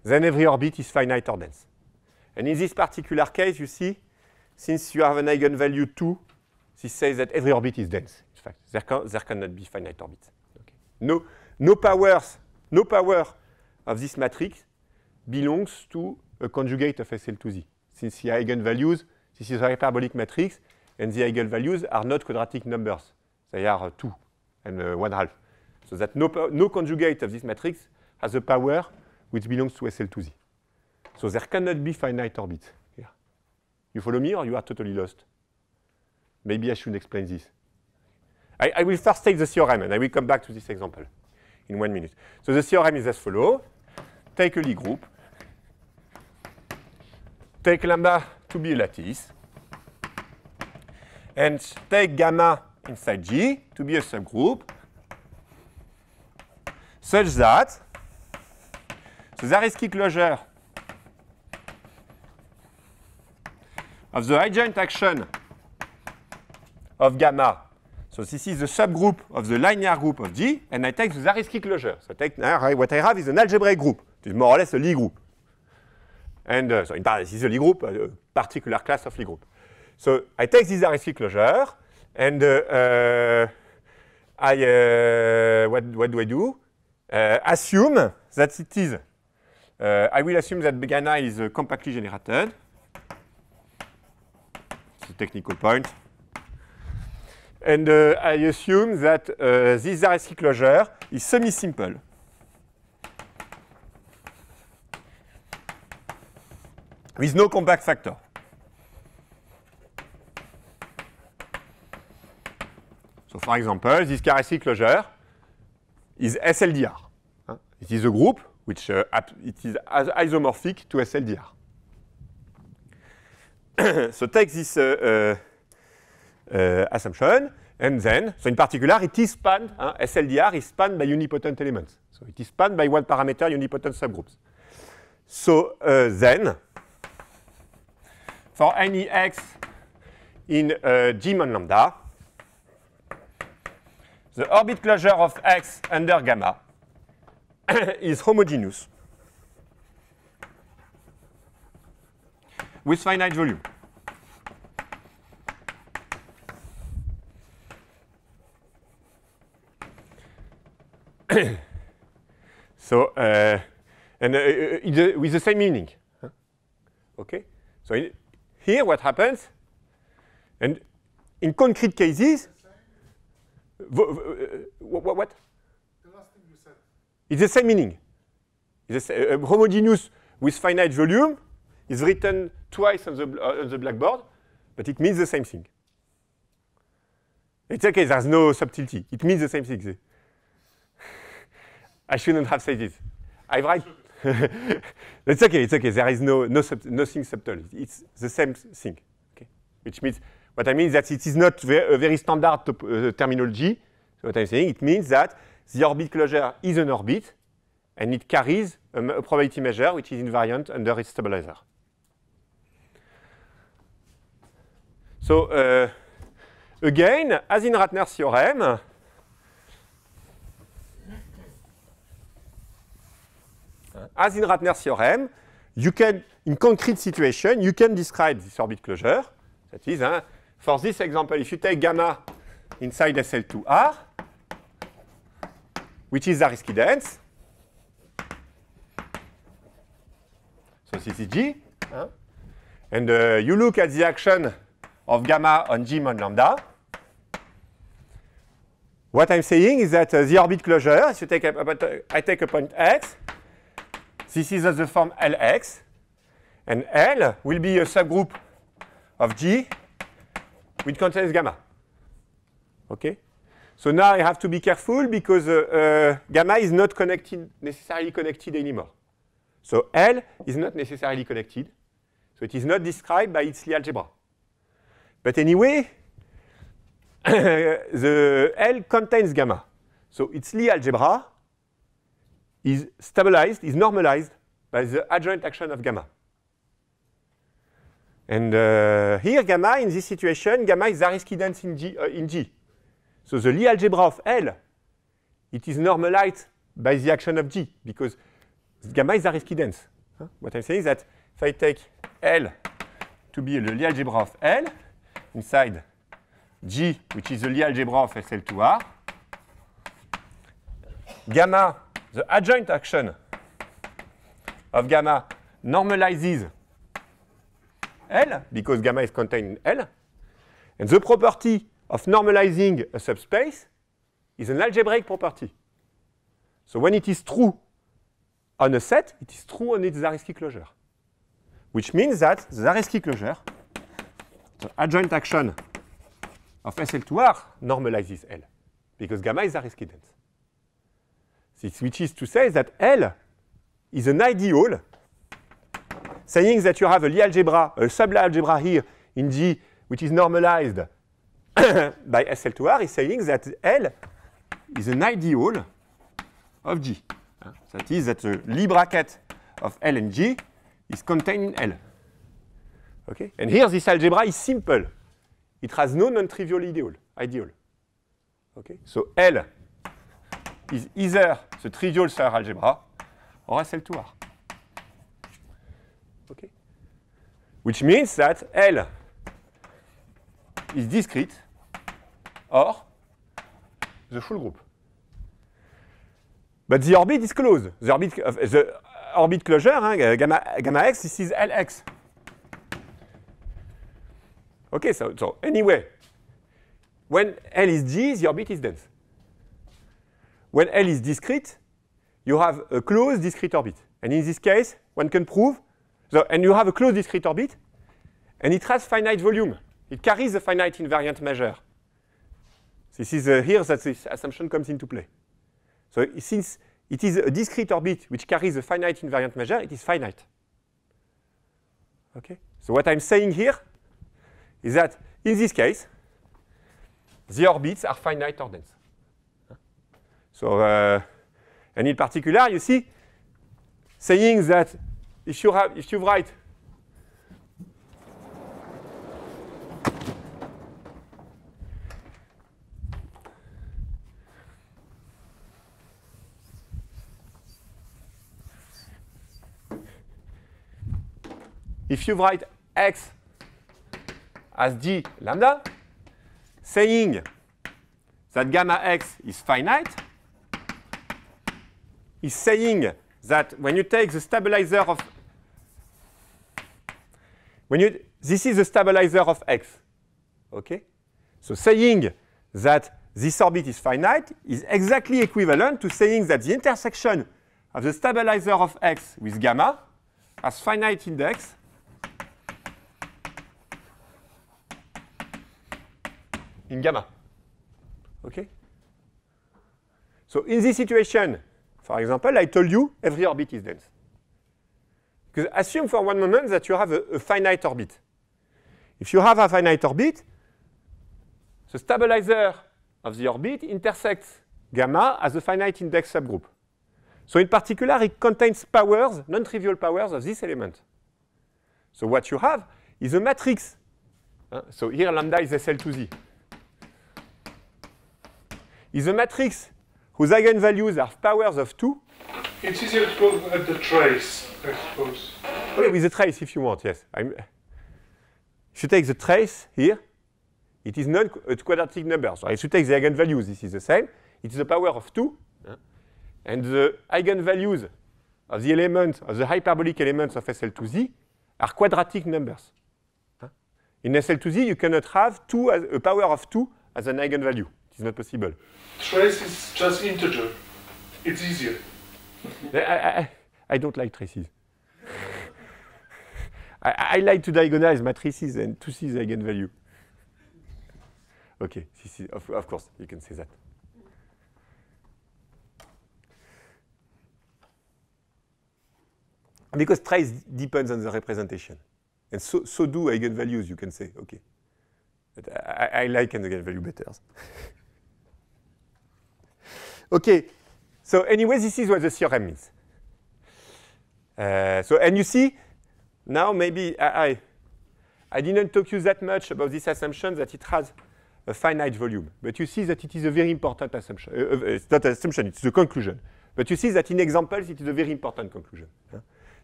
then every orbit is finite or dense. And in this particular case, you see, since you have an eigenvalue 2, this says that every orbit is dense. In fact, there cannot be finite orbits. Okay. No power of this matrix belongs to a conjugate of SL2Z. Since the eigenvalues, this is a hyperbolic matrix, and the eigenvalues are not quadratic numbers. They are 2 and 1/2. So that no conjugate of this matrix has a power which belongs to SL2Z. So there cannot be finite orbits here. You follow me, or you are totally lost? Maybe I should explain this. I will first take the theorem, and I will come back to this example in 1 minute. So the theorem is as follows. Take a Lie group. Take lambda to be a lattice, and take gamma inside G to be a subgroup, such that the Zariski closure of the adjoint action of gamma, so this is the subgroup of the linear group of G, and I take the Zariski closure. So take, what I have is an algebraic group, it is more or less a Lie group. And so in part, this is a Lie group, a particular class of Lie group. So I take this Zariski closure, and what do I do? Assume that it is. I will assume that gamma is compactly generated. It's a technical point. And I assume that this Zariski closure is semi-simple. With no compact factor. So, for example, this Zariski closure is SLDR. It is a group which it is isomorphic to SLDR. So take this assumption, and then, so in particular, it is spanned, SLDR is spanned by unipotent elements. So it is spanned by one parameter unipotent subgroups. So then, for any x in G mod lambda, the orbit closure of x under gamma is homogeneous with finite volume. So, and with the same meaning. Huh? Okay? So, here what happens, and in concrete cases, what? The last thing you said. It's the same meaning. It's a homogeneous with finite volume is written twice on the blackboard, but it means the same thing. It's okay, there's no subtlety. It means the same thing. I shouldn't have said this. I've right. It's okay, it's okay. There is nothing subtle. It's the same thing. Okay. Which means, what I mean is that it is not a very standard terminology. So what I'm saying, it means that the orbit closure is an orbit, and it carries a probability measure which is invariant under its stabilizer. So again, as in Ratner's theorem, you can, in concrete situation, you can describe this orbit closure. That is, for this example, if you take gamma inside SL2R, which is Zariski dense, so this is G, and you look at the action of gamma on G mod lambda. What I'm saying is that the orbit closure, if you take I take a point X, this is of the form Lx, and L will be a subgroup of G which contains gamma. Okay? So now I have to be careful because gamma is not necessarily connected anymore. So L is not necessarily connected. So it is not described by its Lie algebra. But anyway, the L contains gamma. So its Lie algebra is stabilized, is normalized by the adjoint action of gamma. And here, gamma, in this situation, gamma is Zariski dense in G. So the Lie algebra of L, it is normalized by the action of G, because gamma is Zariski dense. Huh? What I'm saying is that if I take L to be the Lie algebra of L inside G, which is the Lie algebra of SL2R, gamma, the adjoint action of gamma normalizes L, because gamma is contained in L. And the property of normalizing a subspace is an algebraic property. So when it is true on a set, it is true on its Zariski closure. Which means that the Zariski closure, the adjoint action of SL2R normalizes L, because gamma is Zariski dense. This, which is to say that L is an ideal saying that you have a Lie algebra, a sub-Lie algebra here in G, which is normalized by SL2R, is saying that L is an ideal of G. That is, that the Lie bracket of L and G is contained in L. Okay? And here, this algebra is simple. It has no non-trivial ideal. Okay? So L is either the trivial Serre algebra or SL2R. Okay? Which means that L is discrete or the full group. But the orbit is closed. The orbit, closure, gamma x, this is Lx. Okay, so anyway, when L is G, the orbit is dense. When L is discrete, you have a closed discrete orbit. And in this case, one can prove, and you have a closed discrete orbit, and it has finite volume. It carries a finite invariant measure. This is here that this assumption comes into play. So since it is a discrete orbit which carries a finite invariant measure, it is finite. Okay? So what I'm saying here is that in this case, the orbits are finite or dense. So, and in particular, you see, saying that if you write x as d lambda, saying that gamma x is finite is saying that when you take the stabilizer of, this is the stabilizer of x, okay? So saying that this orbit is finite is exactly equivalent to saying that the intersection of the stabilizer of x with gamma has finite index in gamma, okay? So in this situation, for example, I told you every orbit is dense. Because assume for one moment that you have a finite orbit. If you have a finite orbit, the stabilizer of the orbit intersects gamma as a finite index subgroup. So in particular, it contains powers, non-trivial powers of this element. So what you have is a matrix. So here lambda is SL2Z. Is a matrix whose eigenvalues are powers of 2. It's easier to prove at the trace, I suppose. Okay, with the trace, if you want, yes. If you take the trace here, it is not a quadratic number. So if you take the eigenvalues, this is the same. It's the power of 2. And the eigenvalues of the element, of the hyperbolic elements of SL2Z are quadratic numbers. In SL2Z, you cannot have a power of 2 as an eigenvalue. It is not possible. Trace is just integer. It's easier. I don't like traces. I like to diagonalize matrices and to see the eigenvalue. Okay, of course, you can say that. Because trace depends on the representation. And so do eigenvalues, you can say. Okay. But I like an eigenvalue better. Okay, so anyway, this is what the theorem means. And you see, now maybe I didn't talk to you that much about this assumption that it has a finite volume. But you see that it is a very important assumption. It's not an assumption, it's the conclusion. But you see that in examples, it is a very important conclusion.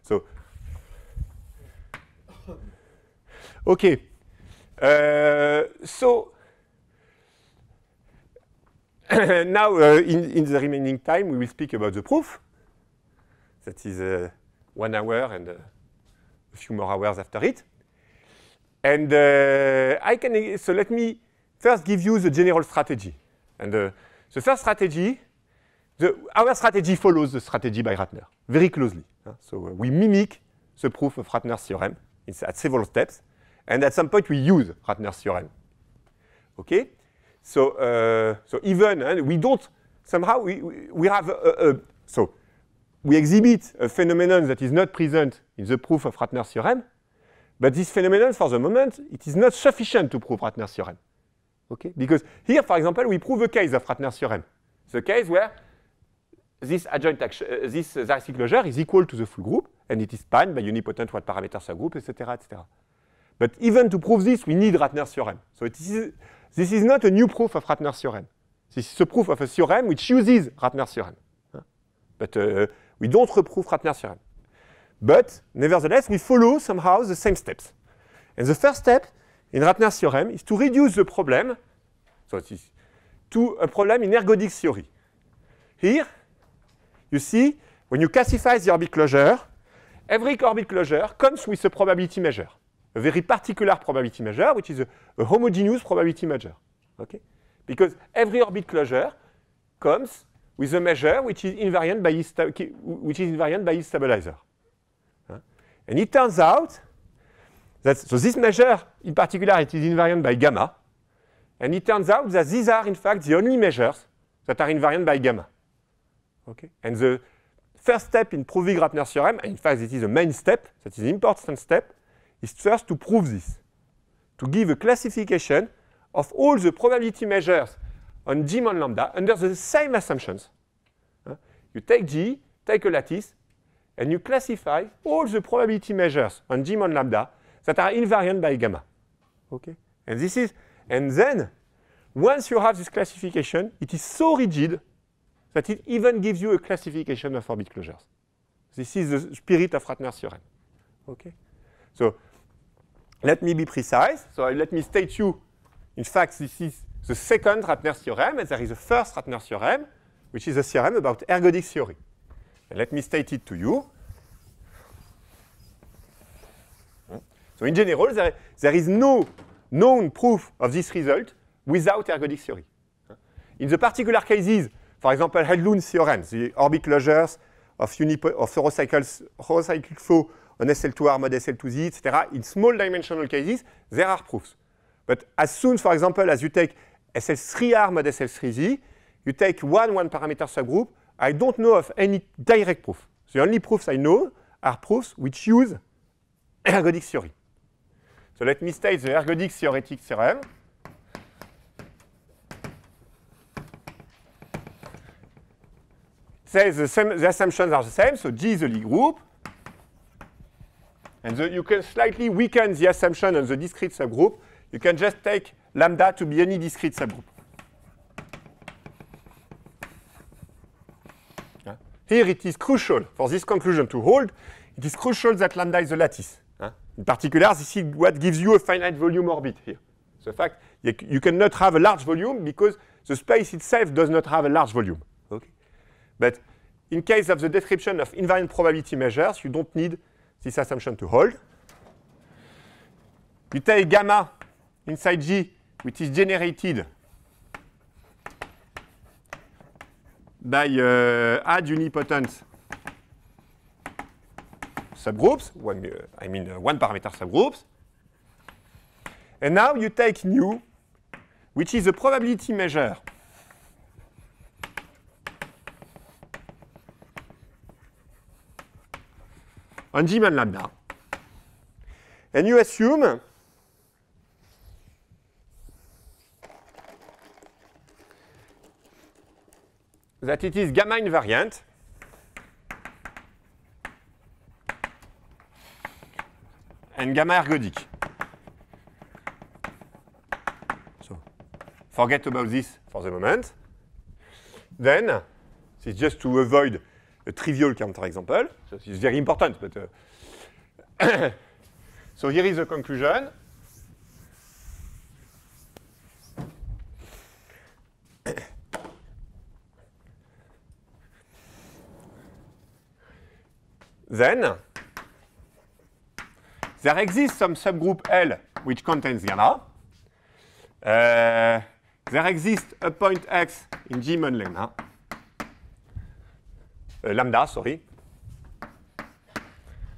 So, okay. Now, in the remaining time, we will speak about the proof. That is 1 hour and a few more hours after it. And so let me first give you the general strategy. And the first strategy, our strategy follows the strategy by Ratner very closely. So we mimic the proof of Ratner's theorem at several steps. And at some point, we use Ratner's theorem. Okay? So, we exhibit a phenomenon that is not present in the proof of Ratner's theorem, but this phenomenon, for the moment, it is not sufficient to prove Ratner's theorem. Okay? Because here, for example, we prove a case of Ratner's theorem, the case where this adjoint action, this Zariski closure is equal to the full group, and it is spanned by unipotent one parameter subgroup, etc., etc. But even to prove this, we need Ratner's theorem. So it is. This is not a new proof of Ratner's theorem. This is a proof of a theorem which uses Ratner's theorem. But we don't reprove Ratner's theorem. But nevertheless, we follow somehow the same steps. And the first step in Ratner's theorem is to reduce the problem to a problem in ergodic theory. Here, you see, when you classify the orbit closure, every orbit closure comes with a probability measure. A very particular probability measure, which is a homogeneous probability measure. Okay? Because every orbit closure comes with a measure which is invariant by its stabilizer. And it turns out that this measure, in particular, it is invariant by gamma. And it turns out that these are, in fact, the only measures that are invariant by gamma. Okay? And the first step in proving Ratner's theorem, in fact, it is the main step, that is the important step, is first to prove this, to give a classification of all the probability measures on G mod lambda under the same assumptions. You take G, take a lattice, and you classify all the probability measures on G mod lambda that are invariant by gamma. Okay? And this is, and then, once you have this classification, it is so rigid that it even gives you a classification of orbit closures. This is the spirit of Ratner's theorem. Okay? So let me be precise. So let me state you, in fact, this is the second Ratner's theorem, and there is the first Ratner's theorem, which is a theorem about ergodic theory. And let me state it to you. So in general, there is no known proof of this result without ergodic theory. In the particular cases, for example, Hedlund's theorem, the orbit closures of horocyclic flow on SL2R mod SL2Z, etc., in small dimensional cases, there are proofs. But as soon, for example, as you take SL3R mod SL3Z, you take one parameter subgroup, I don't know of any direct proof. The only proofs I know are proofs which use ergodic theory. So let me state the ergodic theoretic theorem. Says the assumptions are the same, so G is a Lie group. And you can slightly weaken the assumption on the discrete subgroup. You can just take lambda to be any discrete subgroup. Here it is crucial for this conclusion to hold. It is crucial that lambda is a lattice. In particular, this is what gives you a finite volume orbit here. So in fact, you cannot have a large volume because the space itself does not have a large volume. Okay. But in case of the description of invariant probability measures, you don't need this assumption to hold. You take gamma inside G, which is generated by ad unipotent subgroups, one parameter subgroups. And now you take nu, which is a probability measure on G mod lambda. And you assume that it is gamma invariant and gamma ergodic. So forget about this for the moment. Then, this is just to avoid a trivial counterexample. So this is very important, but so here is the conclusion. Then, there exists some subgroup L which contains gamma. There exists a point X in G mod lambda.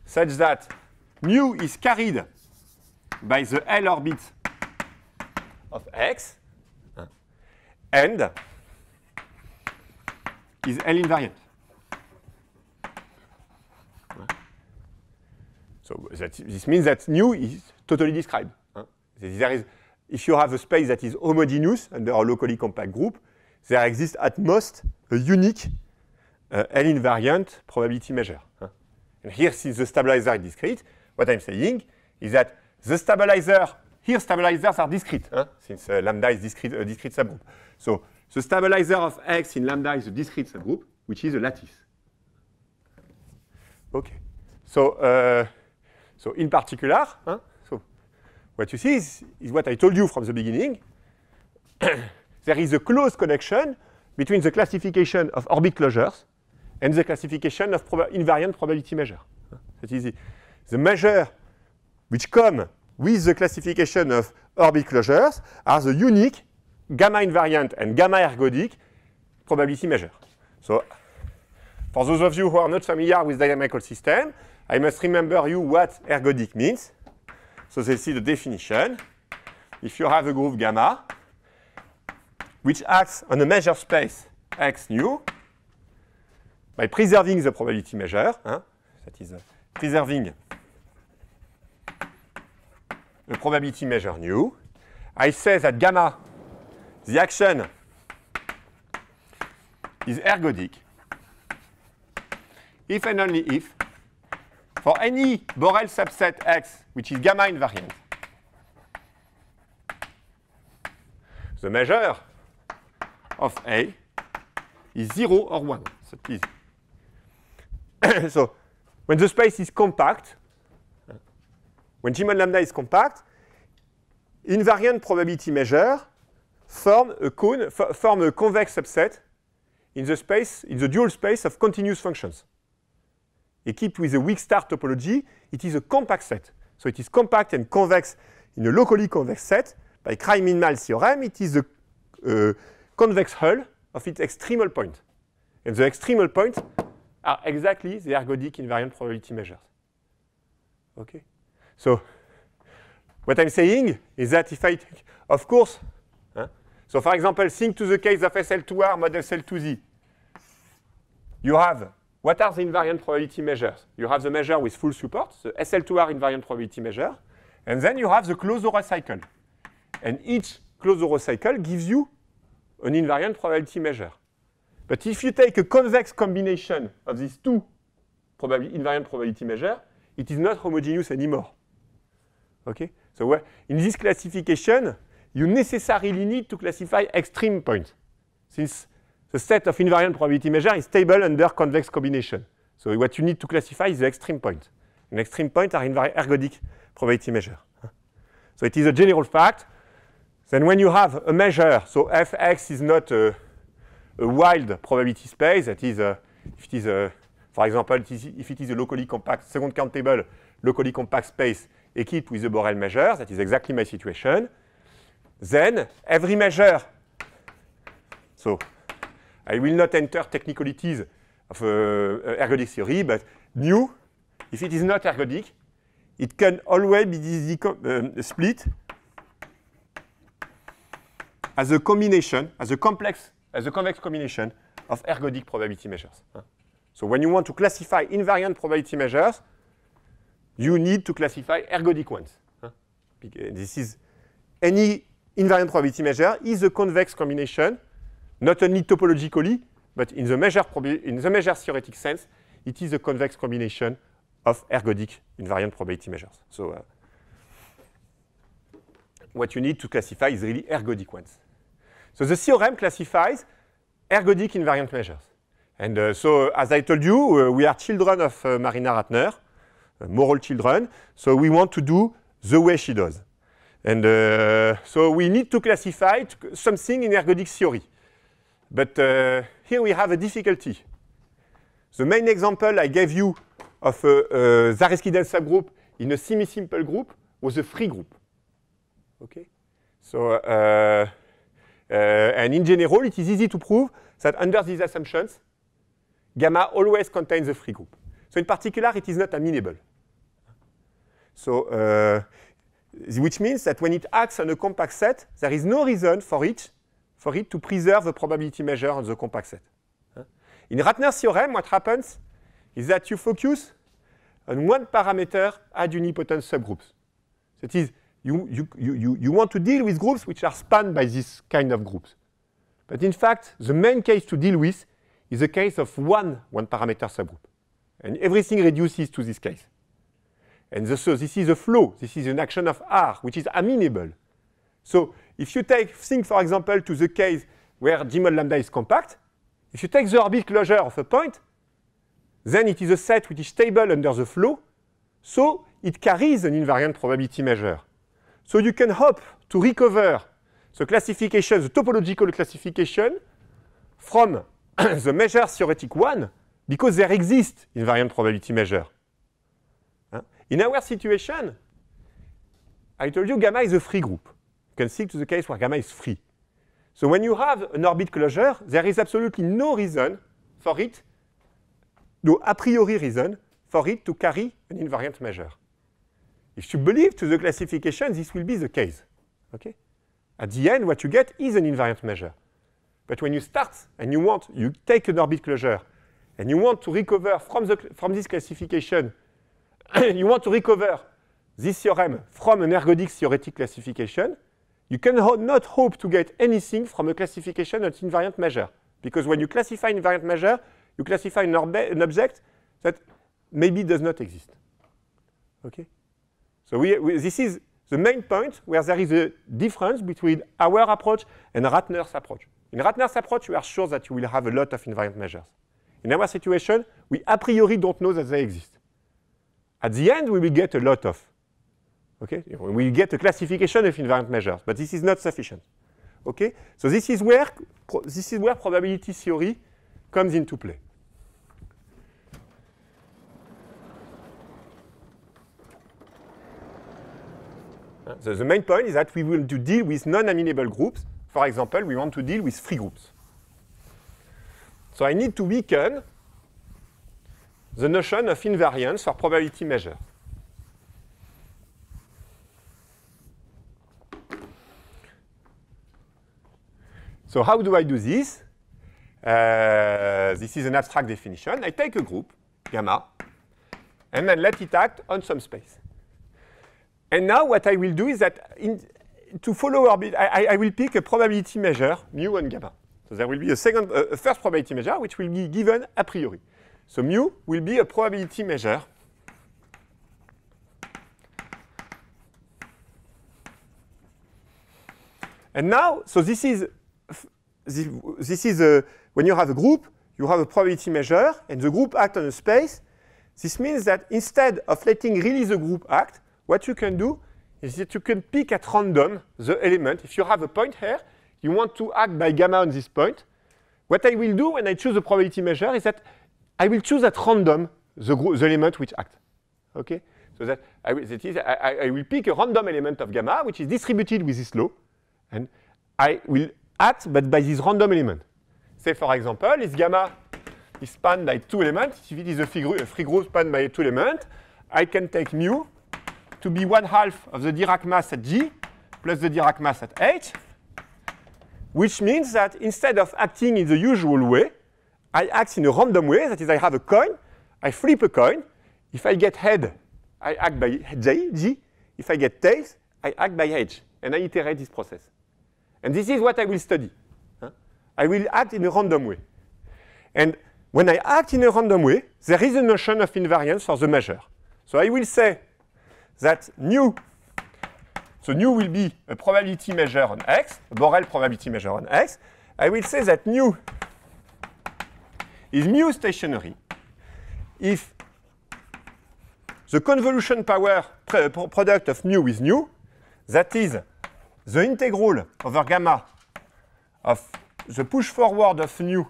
Such that mu is carried by the L orbit of X and is L invariant. So this means that nu is totally described. If you have a space that is homogeneous under a locally compact group, there exists at most a unique L invariant probability measure. And here, since the stabilizer is discrete, what I'm saying is that the stabilizer, here stabilizers are discrete, since lambda is a discrete subgroup. So the stabilizer of X in lambda is a discrete subgroup, which is a lattice. Okay. So, so in particular, so what you see is what I told you from the beginning. There is a close connection between the classification of orbit closures and the classification of invariant probability measure. That is the measure which come with the classification of orbit closures are the unique gamma invariant and gamma ergodic probability measure. So for those of you who are not familiar with dynamical system, I must remember you what ergodic means. So this is the definition. If you have a group gamma, which acts on a measure space X nu, by preserving the probability measure, hein, that is preserving the probability measure nu, I say that gamma, the action is ergodic if and only if for any Borel subset X which is gamma invariant. The measure of A is 0 or 1. So when the space is compact, when G mod lambda is compact, invariant probability measure form a convex subset in the space, in the dual space of continuous functions. Equipped with a weak star topology, it is a compact set. So it is compact and convex in a locally convex set. By Krein-Milman theorem, it is the convex hull of its extremal point. And the extremal points are exactly the ergodic invariant probability measures. Okay? So what I'm saying is that if I take, of course, huh? So for example, think to the case of SL2R mod SL2Z. You have, what are the invariant probability measures? You have the measure with full support, the SL2R invariant probability measure, and then you have the closed Aura cycle. And each closed Aura cycle gives you an invariant probability measure. But if you take a convex combination of these two invariant probability measures, it is not homogeneous anymore. Okay? So well, in this classification, you necessarily need to classify extreme points, since the set of invariant probability measures is stable under convex combination. So what you need to classify is the extreme point. And extreme points are ergodic probability measures. So it is a general fact. Then when you have a measure, so fx is not a wild probability space, that is, if it is, for example, if it is a locally compact, second countable, locally compact space equipped with the Borel measure, that is exactly my situation, then every measure, so I will not enter technicalities of ergodic theory, but nu, if it is not ergodic, it can always be split as a combination, as a convex combination of ergodic probability measures. So when you want to classify invariant probability measures, you need to classify ergodic ones. This is any invariant probability measure is a convex combination, not only topologically, but in the measure theoretic sense, it is a convex combination of ergodic invariant probability measures. So what you need to classify is really ergodic ones. So the theorem classifies ergodic invariant measures. And so, as I told you, we are children of Marina Ratner, moral children, so we want to do the way she does. And so we need to classify something in ergodic theory. But here we have a difficulty. The main example I gave you of a Zariskidan subgroup in a semi-simple group was a free group. Okay? So, and in general, it is easy to prove that under these assumptions, gamma always contains a free group. So in particular, it is not amenable. So, which means that when it acts on a compact set, there is no reason for it to preserve the probability measure on the compact set. In Ratner's theorem, what happens is that you focus on one parameter ad unipotent subgroups. That is, you want to deal with groups which are spanned by this kind of groups. But in fact, the main case to deal with is the case of one parameter subgroup. And everything reduces to this case. And so this is a flow. This is an action of R, which is amenable. So if you think, for example, to the case where G mod lambda is compact, if you take the orbit closure of a point, then it is a set which is stable under the flow, so it carries an invariant probability measure. So you can hope to recover the classification, the topological classification, from the measure theoretic one, because there exists invariant probability measure. In our situation, I told you gamma is a free group. You can stick to the case where gamma is free. So when you have an orbit closure, there is absolutely no reason for it, no a priori reason for it to carry an invariant measure. If you believe to the classification, this will be the case. Okay? At the end, what you get is an invariant measure. But when you start and you take an orbit closure and you want to recover from this classification, you want to recover this theorem from an ergodic theoretic classification, you cannot hope to get anything from a classification at invariant measure. Because when you classify invariant measure, you classify an object that maybe does not exist. Okay? So this is the main point where there is a difference between our approach and Ratner's approach. In Ratner's approach, we are sure that you will have a lot of invariant measures. In our situation, we a priori don't know that they exist. At the end, we will get a lot of. Okay? We will get a classification of invariant measures, but this is not sufficient. Okay? So this is where probability theory comes into play. So the main point is that we will deal with non-amenable groups. For example, we want to deal with free groups. So I need to weaken the notion of invariance for probability measures. So how do I do this? This is an abstract definition. I take a group, gamma, and then let it act on some space. And now what I will do is that to follow our bit, I will pick a probability measure, mu on gamma. So there will be a first probability measure, which will be given a priori. So mu will be a probability measure and now, so this is when you have a group, you have a probability measure and the group acts on a space. This means that instead of letting really the group act, what you can do is that you can pick at random the element. If you have a point here, you want to act by gamma on this point. What I will do when I choose a probability measure is that I will choose at random the element which acts. Okay? So that I will pick a random element of gamma, which is distributed with this law, and I will act but by this random element. Say, for example, if gamma is spanned by two elements, if it is a free group spanned by two elements, I can take mu to be 1/2 of the Dirac mass at G plus the Dirac mass at H, which means that instead of acting in the usual way, I act in a random way. That is, I have a coin, I flip a coin. If I get head, I act by G. If I get tails, I act by H. And I iterate this process. And this is what I will study. I will act in a random way. And when I act in a random way, there is a notion of invariance for the measure. So I will say that nu, so nu will be a probability measure on X, a Borel probability measure on X. I will say that nu is mu stationary if the convolution power product of mu is nu, that is the integral over gamma of the push forward of nu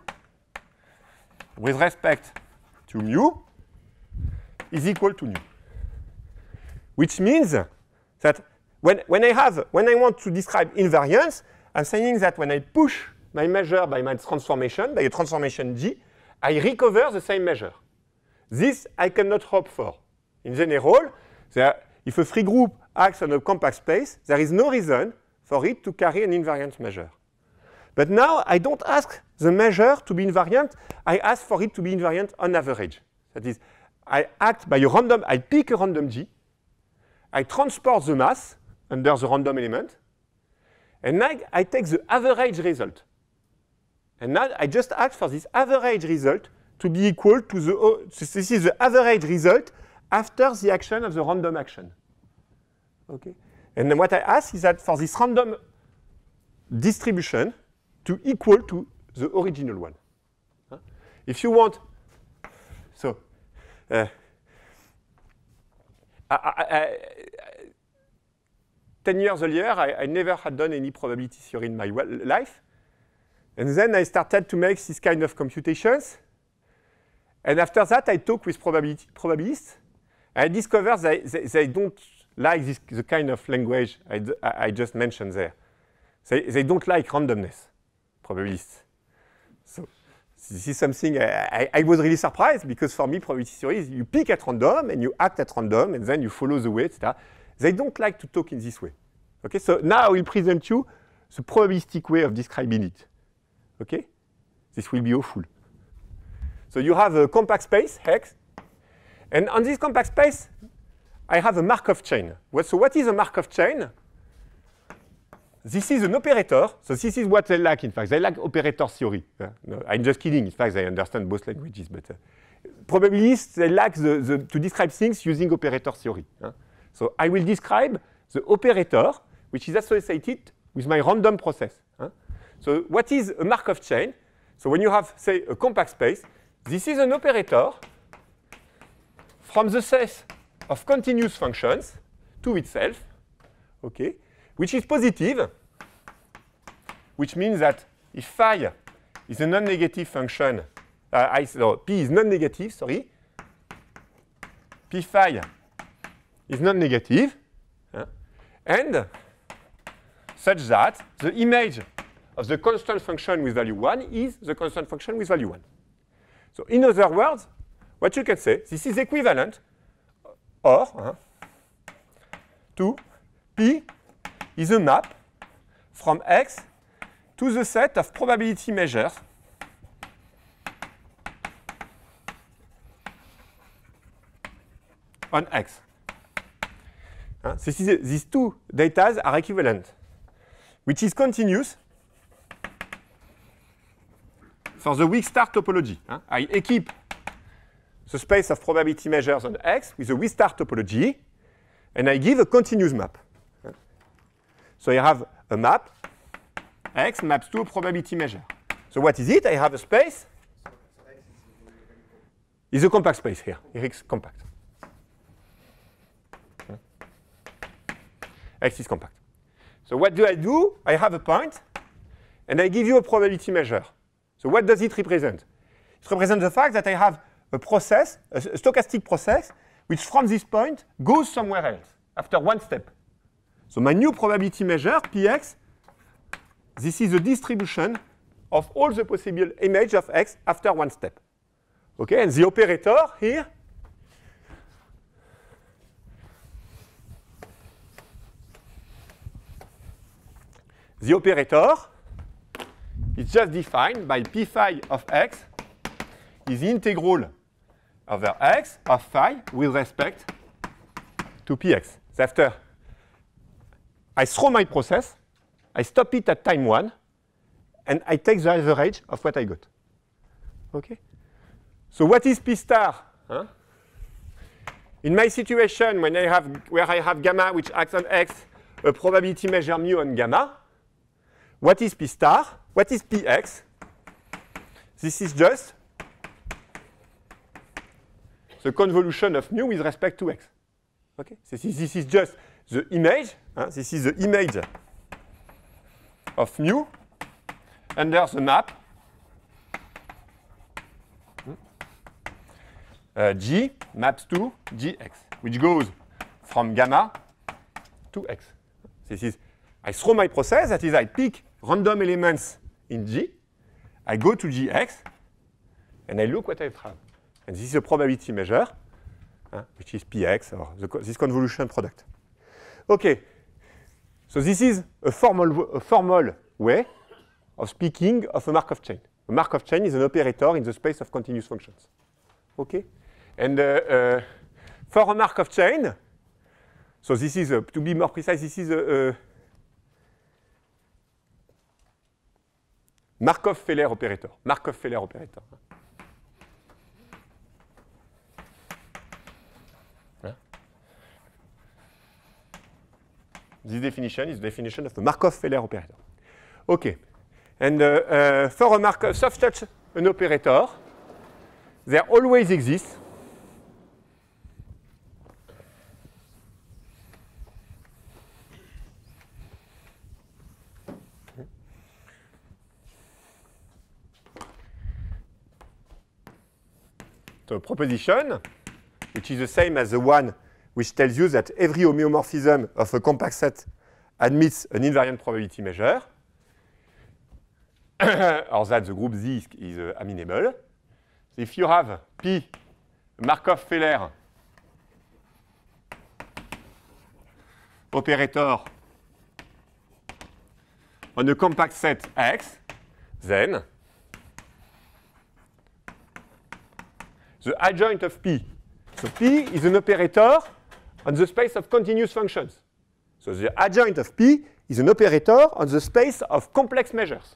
with respect to mu is equal to nu. Which means that when I want to describe invariance, I'm saying that when I push my measure by my transformation, by a transformation G, I recover the same measure. This I cannot hope for. In general, if a free group acts on a compact space, there is no reason for it to carry an invariant measure. But now I don't ask the measure to be invariant, I ask for it to be invariant on average. That is, I act by a random, I pick a random G, I transport the mass under the random element, and now I take the average result. And now I just ask for this average result to be equal to the, this is the average result after the action of the random action. Okay? And then what I ask is that for this random distribution to equal to the original one. If you want, so I 10 years earlier, I never had done any probability theory in my life. And then I started to make this kind of computations. And after that, I talked with probabilists. I discovered they don't like the kind of language I just mentioned there. They don't like randomness, probabilists. So this is something I was really surprised, because for me, probability theory is you pick at random, and you act at random, and then you follow the way, etc. They don't like to talk in this way. Okay, so now I will present you the probabilistic way of describing it. Okay? This will be awful. So you have a compact space, hex. And on this compact space, I have a Markov chain. Well, so what is a Markov chain? This is an operator. So this is what they lack, in fact. They lack operator theory. No, I'm just kidding. In fact, they understand both languages. But probabilists, they lack to describe things using operator theory. So I will describe the operator, which is associated with my random process. So what is a Markov chain? So when you have, say, a compact space, this is an operator from the set of continuous functions to itself, okay, which is positive, which means that if phi is a non-negative function, p is non-negative, sorry, p phi is non-negative, and such that the image of the constant function with value 1 is the constant function with value 1. So in other words, what you can say, this is equivalent or to P is a map from X to the set of probability measures on X. These two datas are equivalent, which is continuous for the weak star topology. I equip the space of probability measures on X with a weak star topology, and I give a continuous map. So I have a map. X maps to a probability measure. So what is it? I have a space. It's a compact space here. It's compact. X is compact. So what do? I have a point, and I give you a probability measure. So what does it represent? It represents the fact that I have a process, a stochastic process, which from this point goes somewhere else after one step. So my new probability measure, Px, this is the distribution of all the possible images of X after one step. Okay, and the operator here it's just defined by p phi of X is the integral over X of phi with respect to Px. So after I throw my process, I stop it at time 1, and I take the average of what I got. Okay. So what is p star? In my situation, when I have gamma which acts on X, a probability measure mu on gamma. What is P star? What is Px? This is just the convolution of mu with respect to X. Okay? This is just the image. This is the image of mu under the map G maps to Gx, which goes from gamma to X. This is, I throw my process, that is, I pick random elements in G, I go to Gx, and I look what I have. And this is a probability measure, which is Px, or this convolution product. OK. So this is a formal way of speaking of a Markov chain. A Markov chain is an operator in the space of continuous functions. OK? And for a Markov chain, so this is, to be more precise, this is a Markov-Feller operator. Markov-Feller operator. This definition is the definition of the Markov-Feller operator. OK. And for a Markov, such an operator, there always exists a proposition, which is the same as the one which tells you that every homeomorphism of a compact set admits an invariant probability measure, or that the group Z is amenable. If you have P Markov-Feller operator on a compact set X, then the adjoint of P. So P is an operator on the space of continuous functions. So the adjoint of P is an operator on the space of complex measures.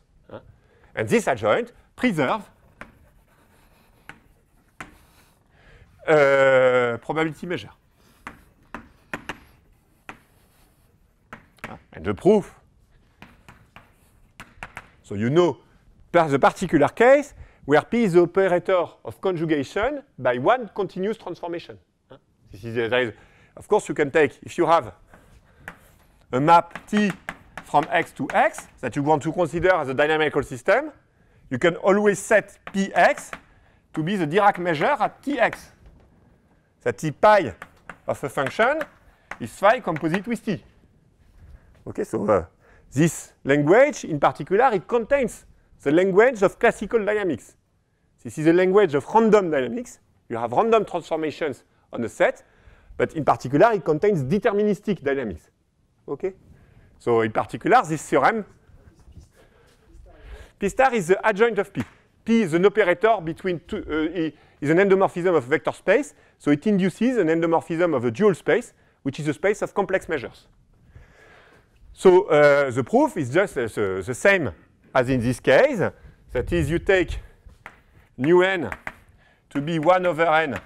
And this adjoint preserves probability measure. And the proof. So you know the particular case where P is the operator of conjugation by one continuous transformation. This is of course, you can take, if you have a map T from X to X that you want to consider as a dynamical system, you can always set Px to be the Dirac measure at Tx. That T pi of a function is phi composite with T. Okay, so this language, in particular, it contains the language of classical dynamics. This is a language of random dynamics. You have random transformations on a set, but in particular, it contains deterministic dynamics. Okay, so in particular, this theorem, P star is the adjoint of P. P is an operator between two. Is an endomorphism of vector space, so it induces an endomorphism of a dual space, which is a space of complex measures. So the proof is just the same as in this case. That is, you take nu n to be 1 over n,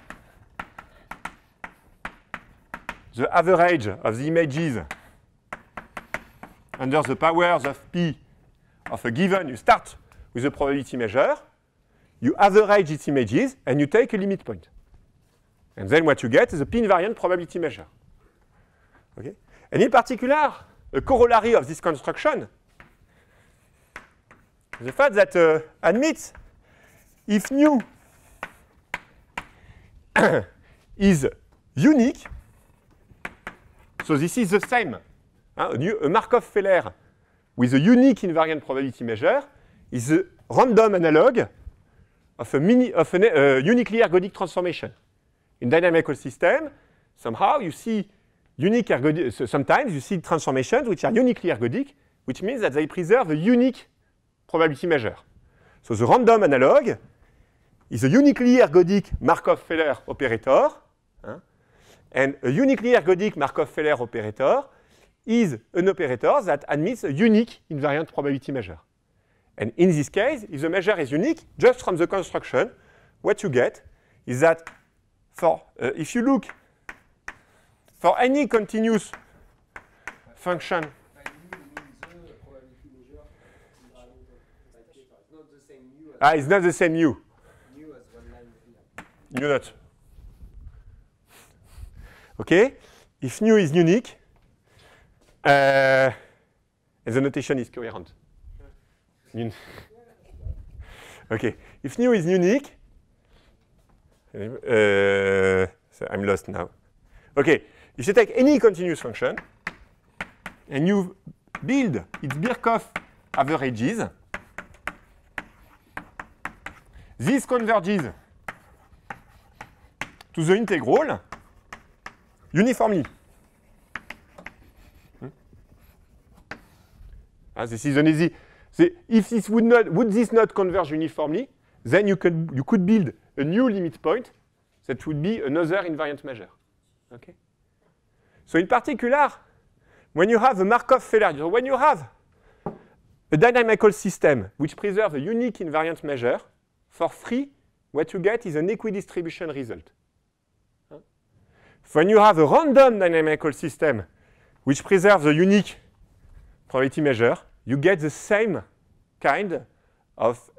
the average of the images under the powers of P of a given, you start with a probability measure, you average its images, and you take a limit point. And then what you get is a p-invariant probability measure. Okay? And in particular, a corollary of this construction is the fact that admits if nu is unique, so this is the same. A Markov-Feller with a unique invariant probability measure is a random analogue of a uniquely ergodic transformation. In dynamical system, somehow you see unique ergodic, so sometimes you see transformations which are uniquely ergodic, which means that they preserve a unique probability measure. So the random analog is a uniquely ergodic Markov-Feller operator, and a uniquely ergodic Markov-Feller operator is an operator that admits a unique invariant probability measure. And in this case, if the measure is unique, just from the construction, what you get is that for if you look for any continuous function, it's not the same u. Nu not. Okay, if nu is unique, and the notation is coherent. Okay, if nu is unique, so I'm lost now. Okay, if you take any continuous function and you build its Birkhoff averages, this converges to the integral uniformly. This is an easy. If this would this not converge uniformly, then you could build a new limit point that would be another invariant measure. Okay. So in particular, when you have a Markov-Feller, when you have a dynamical system which preserves a unique invariant measure, for free, what you get is an equidistribution result. When you have a random dynamical system which preserves a unique probability measure, you get the same kind of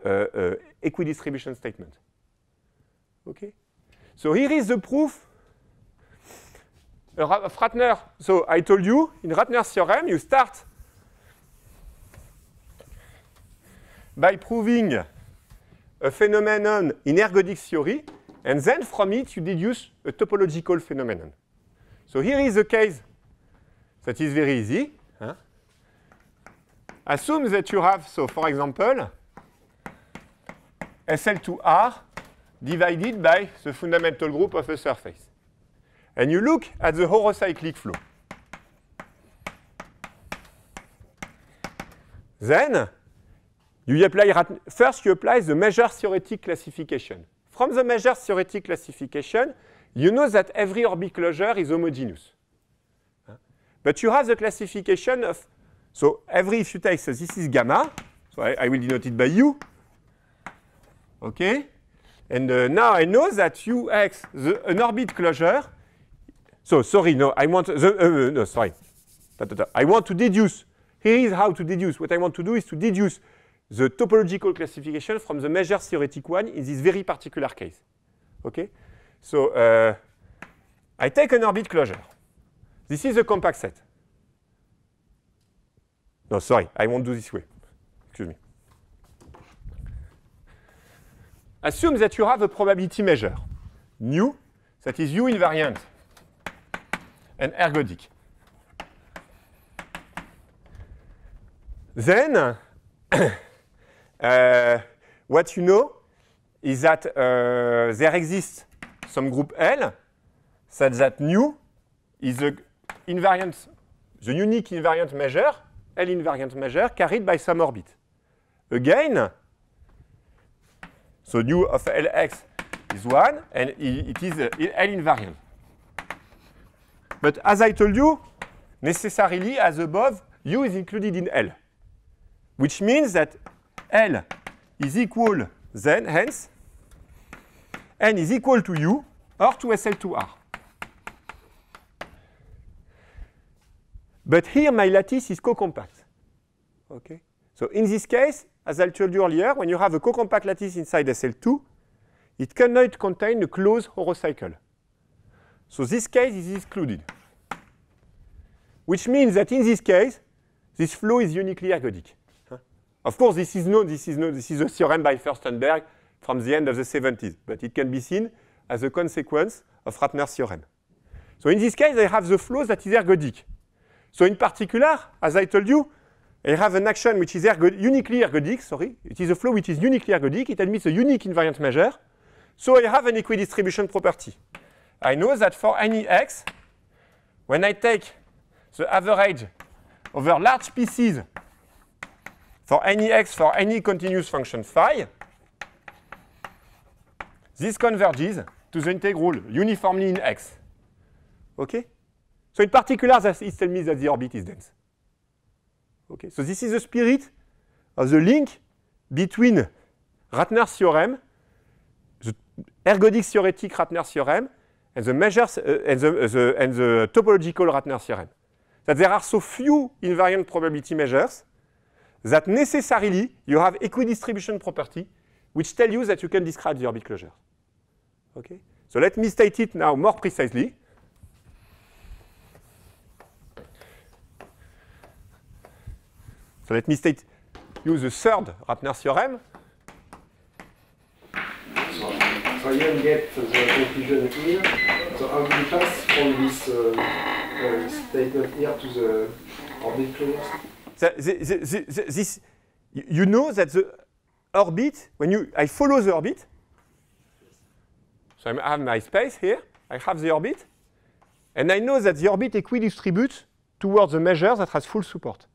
equidistribution statement. Okay, so here is the proof of Ratner. So I told you in Ratner's theorem, you start by proving a phenomenon in ergodic theory, and then from it you deduce a topological phenomenon. So here is a case that is very easy. Assume that you have, so for example, SL2R divided by the fundamental group of a surface. And you look at the horocyclic flow. Then, you apply the measure theoretic classification From the major theoretic classification, you know that every orbiclosure is homogeneous. But you have the classification of, so every, if you take, so this is gamma, so I will denote it by U. Okay? And now I know that UX, an orbit closure, so sorry, no, I want, no, sorry. I want to deduce, here is how to deduce. What I want to do is to deduce the topological classification from the major theoretic one in this very particular case. Okay? So I take an orbit closure. This is a compact set. No, sorry, I won't do this way. Excuse me. Assume that you have a probability measure, nu, that is U invariant and ergodic. Then, what you know is that there exists some group L such that nu is the invariant, the unique invariant measure, L invariant measure carried by some orbit. Again, so nu of Lx is 1, and it is L invariant. But as I told you, necessarily, as above, U is included in L, which means that L is equal then, hence, N is equal to U or to SL2R. But here, my lattice is co-compact. Okay? So in this case, as I told you earlier, when you have a co-compact lattice inside SL2, it cannot contain a closed horocycle. So this case is excluded, which means that in this case, this flow is uniquely ergodic. Huh? Of course, this is known. This is a theorem by Furstenberg from the end of the 70s, but it can be seen as a consequence of Ratner's theorem. So in this case, I have the flow that is ergodic. So in particular, as I told you, I have an action which is uniquely ergodic, sorry. It is a flow which is uniquely ergodic. It admits a unique invariant measure. So I have an equidistribution property. I know that for any x, when I take the average over large pieces for any x, for any continuous function phi, this converges to the integral uniformly in x. OK? So in particular, it tells me that the orbit is dense. Okay, so this is the spirit of the link between Ratner's theorem, the ergodic theoretic Ratner's theorem, and the measures and the topological Ratner's theorem. That there are so few invariant probability measures that necessarily you have equidistribution property, which tell you that you can describe the orbit closure. Okay, so let me state it now more precisely. So let me state you the third Ratner theorem. So you can get the conclusion here. So how do you pass from this statement here to the orbit closure? This, you know that the orbit, when I follow the orbit, so I have my space here, I have the orbit, and I know that the orbit equidistributes towards the measure that has full support.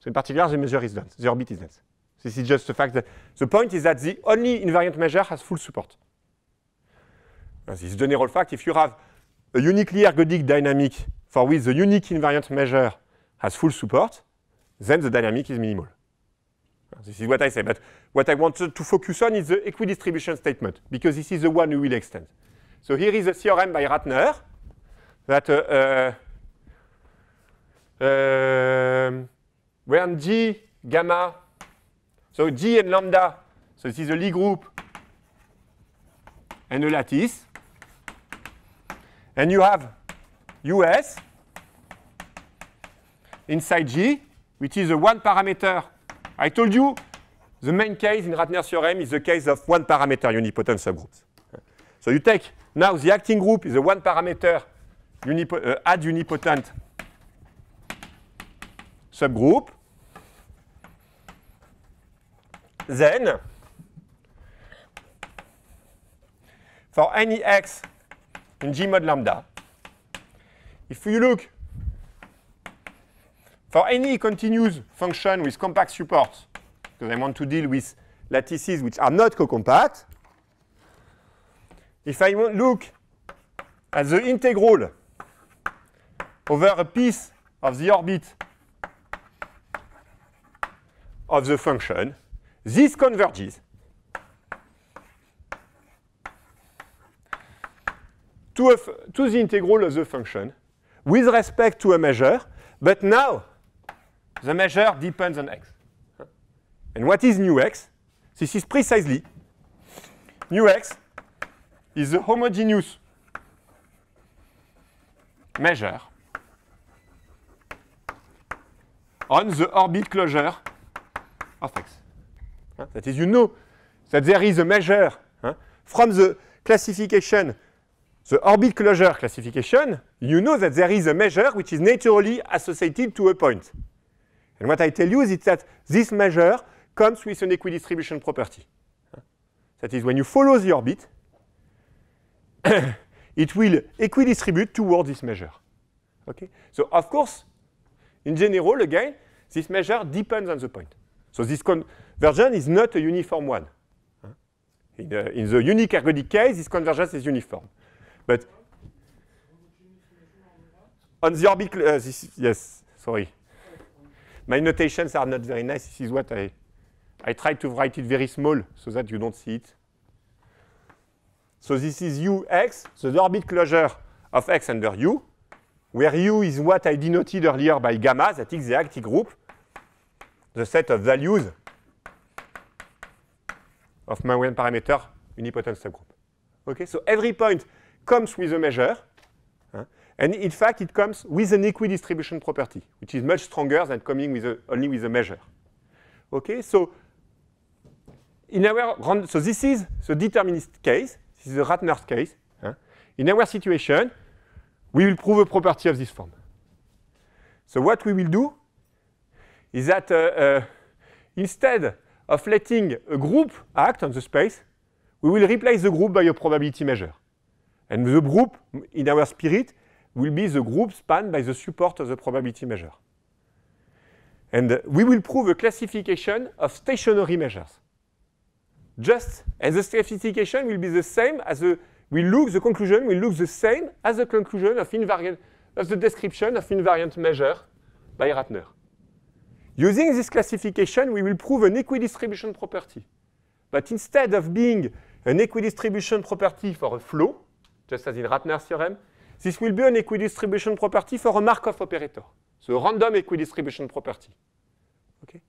So in particular, the measure is dense. The orbit is dense. This is just the fact that the point is that the only invariant measure has full support. This is a general fact. If you have a uniquely ergodic dynamic for which the unique invariant measure has full support, then the dynamic is minimal. This is what I say. But what I wanted to focus on is the equidistribution statement, because this is the one we will extend. So here is a theorem by Ratner that when G, gamma, so G and lambda, so this is a Lie group and a lattice. And you have US inside G, which is a one parameter. I told you the main case in Ratner's theorem is the case of one parameter unipotent subgroups. So you take now the acting group is a one parameter ad unipotent subgroup. Then, for any x in G mod lambda, if you look for any continuous function with compact support, because I want to deal with lattices which are not co-compact, if I look at the integral over a piece of the orbit of the function, this converges to the integral of the function with respect to a measure, but now the measure depends on x. And what is nu x? This is precisely nu x is the homogeneous measure on the orbit closure of x. That is, you know that there is a measure from the classification, the orbit closure classification, you know that there is a measure which is naturally associated to a point. And what I tell you is that this measure comes with an equidistribution property. That is, when you follow the orbit, it will equidistribute toward this measure. Okay? So, of course, in general, again, this measure depends on the point. So, this convergence is not a uniform one. In the unique ergodic case, this convergence is uniform. But on the orbit, yes, sorry. My notations are not very nice. This is what I try to write it very small so that you don't see it. So this is ux, so the orbit closure of x under U, where U is what I denoted earlier by gamma, that is the active group, the set of values of my one parameter unipotent subgroup. Okay, so every point comes with a measure. And in fact, it comes with an equidistribution property, which is much stronger than coming with only with a measure. Okay, so in our so this is the determinist case. This is the Ratner case. In our situation, we will prove a property of this form. So what we will do is that instead of letting a group act on the space, we will replace the group by a probability measure, and the group in our spirit will be the group spanned by the support of the probability measure. And we will prove a classification of stationary measures. Just as the classification will be the same as the conclusion will look the same as the conclusion of invariant, of the description of invariant measure by Ratner. Using this classification, we will prove an equidistribution property. But instead of being an equidistribution property for a flow, just as in Ratner's theorem, this will be an equidistribution property for a Markov operator, so a random equidistribution property. Okay?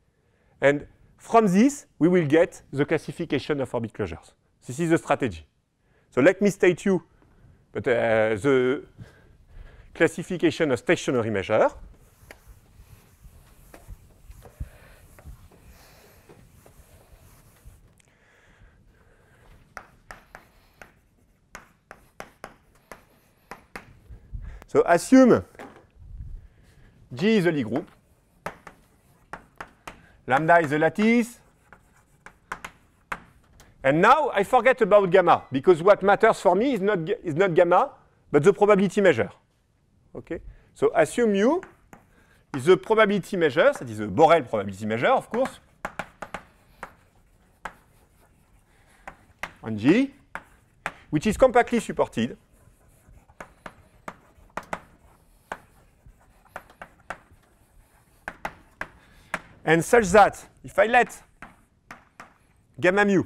And from this, we will get the classification of orbit closures. This is the strategy. So let me state you the classification of stationary measure. So assume G is a Lie group, lambda is a lattice, and now I forget about gamma, because what matters for me is not gamma, but the probability measure. Okay? So assume U is a probability measure, that is a Borel probability measure, of course, on G, which is compactly supported and such that if I let gamma mu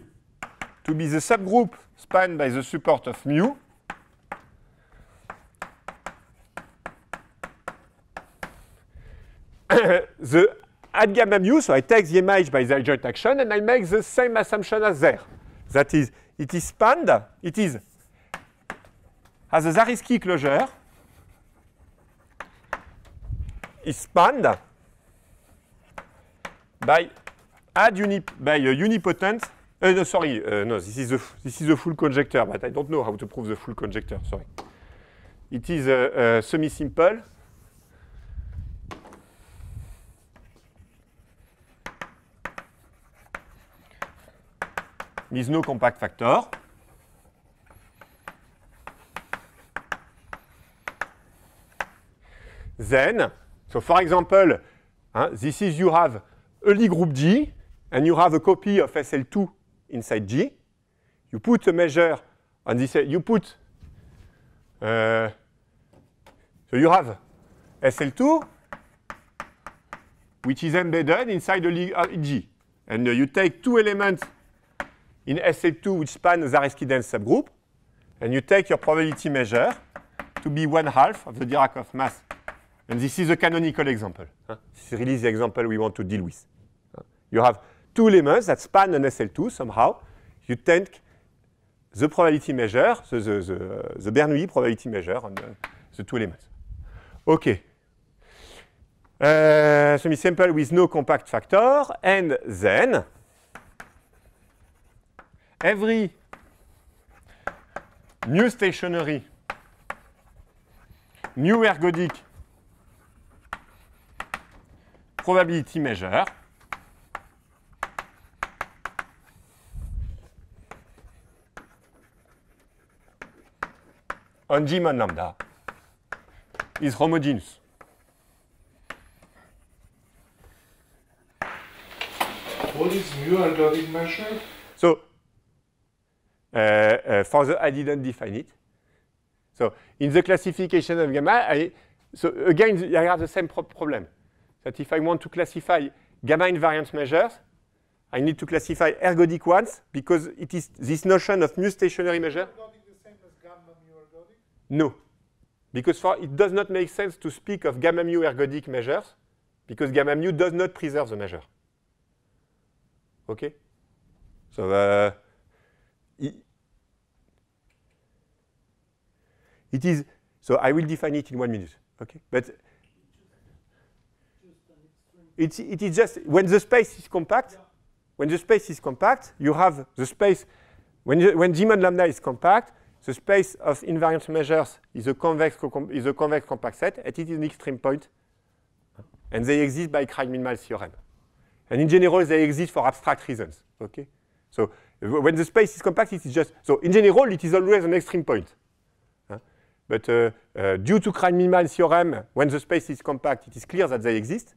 to be the subgroup spanned by the support of mu, the at gamma mu, so I take the image by the joint action and I make the same assumption as there. That is, it is spanned, it is as a Zariski closure is spanned by a unipotent. No, sorry, no. This is the full conjecture, but I don't know how to prove the full conjecture. Sorry, it is semi-simple. With no compact factor. Then, so for example, this is you have a Lie group G, and you have a copy of SL2 inside G. You put a measure and they say, you put, so you have SL2, which is embedded inside the G. And you take two elements in SL2 which span the Zariski dense subgroup, and you take your probability measure to be 1/2 of the Dirac-Hof mass. And this is a canonical example. This is really the example we want to deal with. You have two elements that span an SL2 somehow. You take the probability measure, so the Bernoulli probability measure on the two elements. OK. Semi-simple with no compact factor, and then every new stationary, new ergodic probability measure on G mod lambda is homogeneous. What is new ergodic measure? So, further, I didn't define it. So, in the classification of gamma, again, I have the same problem. That if I want to classify gamma invariant measures, I need to classify ergodic ones because it is this notion of new stationary measure. Is ergodic the same as gamma mu ergodic? No, because it does not make sense to speak of gamma mu ergodic measures because gamma mu does not preserve the measure. Okay, so it is. So I will define it in 1 minute. Okay, but it is just when the space is compact. Yeah. When the space is compact, you have the space. When G mod lambda is compact, the space of invariant measures is a convex compact set, and it is an extreme point, and they exist by Krein-Milman theorem. And in general, they exist for abstract reasons. Okay, so when the space is compact, it is just so. In general, it is always an extreme point. But due to Krein-Milman theorem, when the space is compact, it is clear that they exist,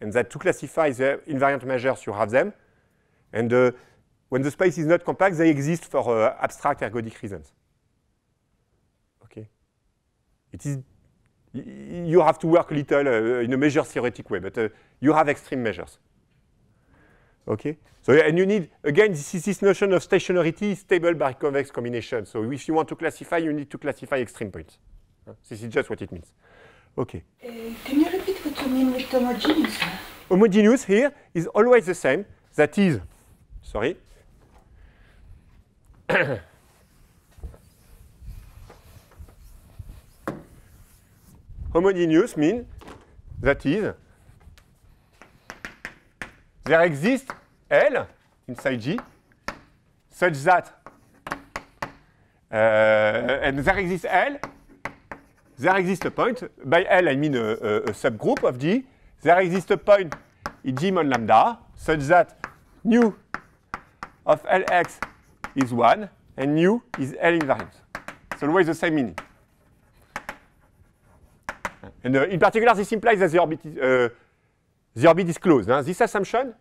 and that to classify the invariant measures, you have them. And when the space is not compact, they exist for abstract ergodic reasons. Okay, it is. You have to work a little in a measure theoretic way, but you have extreme measures. Okay, so and you need, again, this is this notion of stationarity stable by convex combination. So if you want to classify, you need to classify extreme points. This is just what it means. Okay. Can you repeat what you mean with homogeneous? Homogeneous here is always the same. That is, sorry. Homogeneous means that is there exists L inside G such that, and there exists L, there exists a point, by L I mean a subgroup of G, there exists a point in G mod lambda such that nu of Lx is 1 and nu is L invariant. It's always the same meaning. And in particular, this implies that the orbit is closed. This assumption,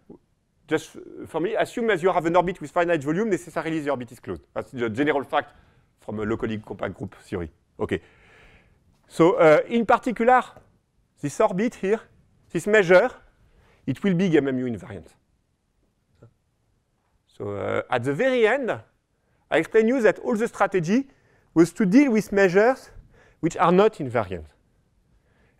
just for me, assume as you have an orbit with finite volume, necessarily the orbit is closed. That's the general fact from a locally compact group theory. Okay. So in particular, this orbit here, this measure, it will be gamma mu invariant. So at the very end, I explained to you that all the strategy was to deal with measures which are not invariant.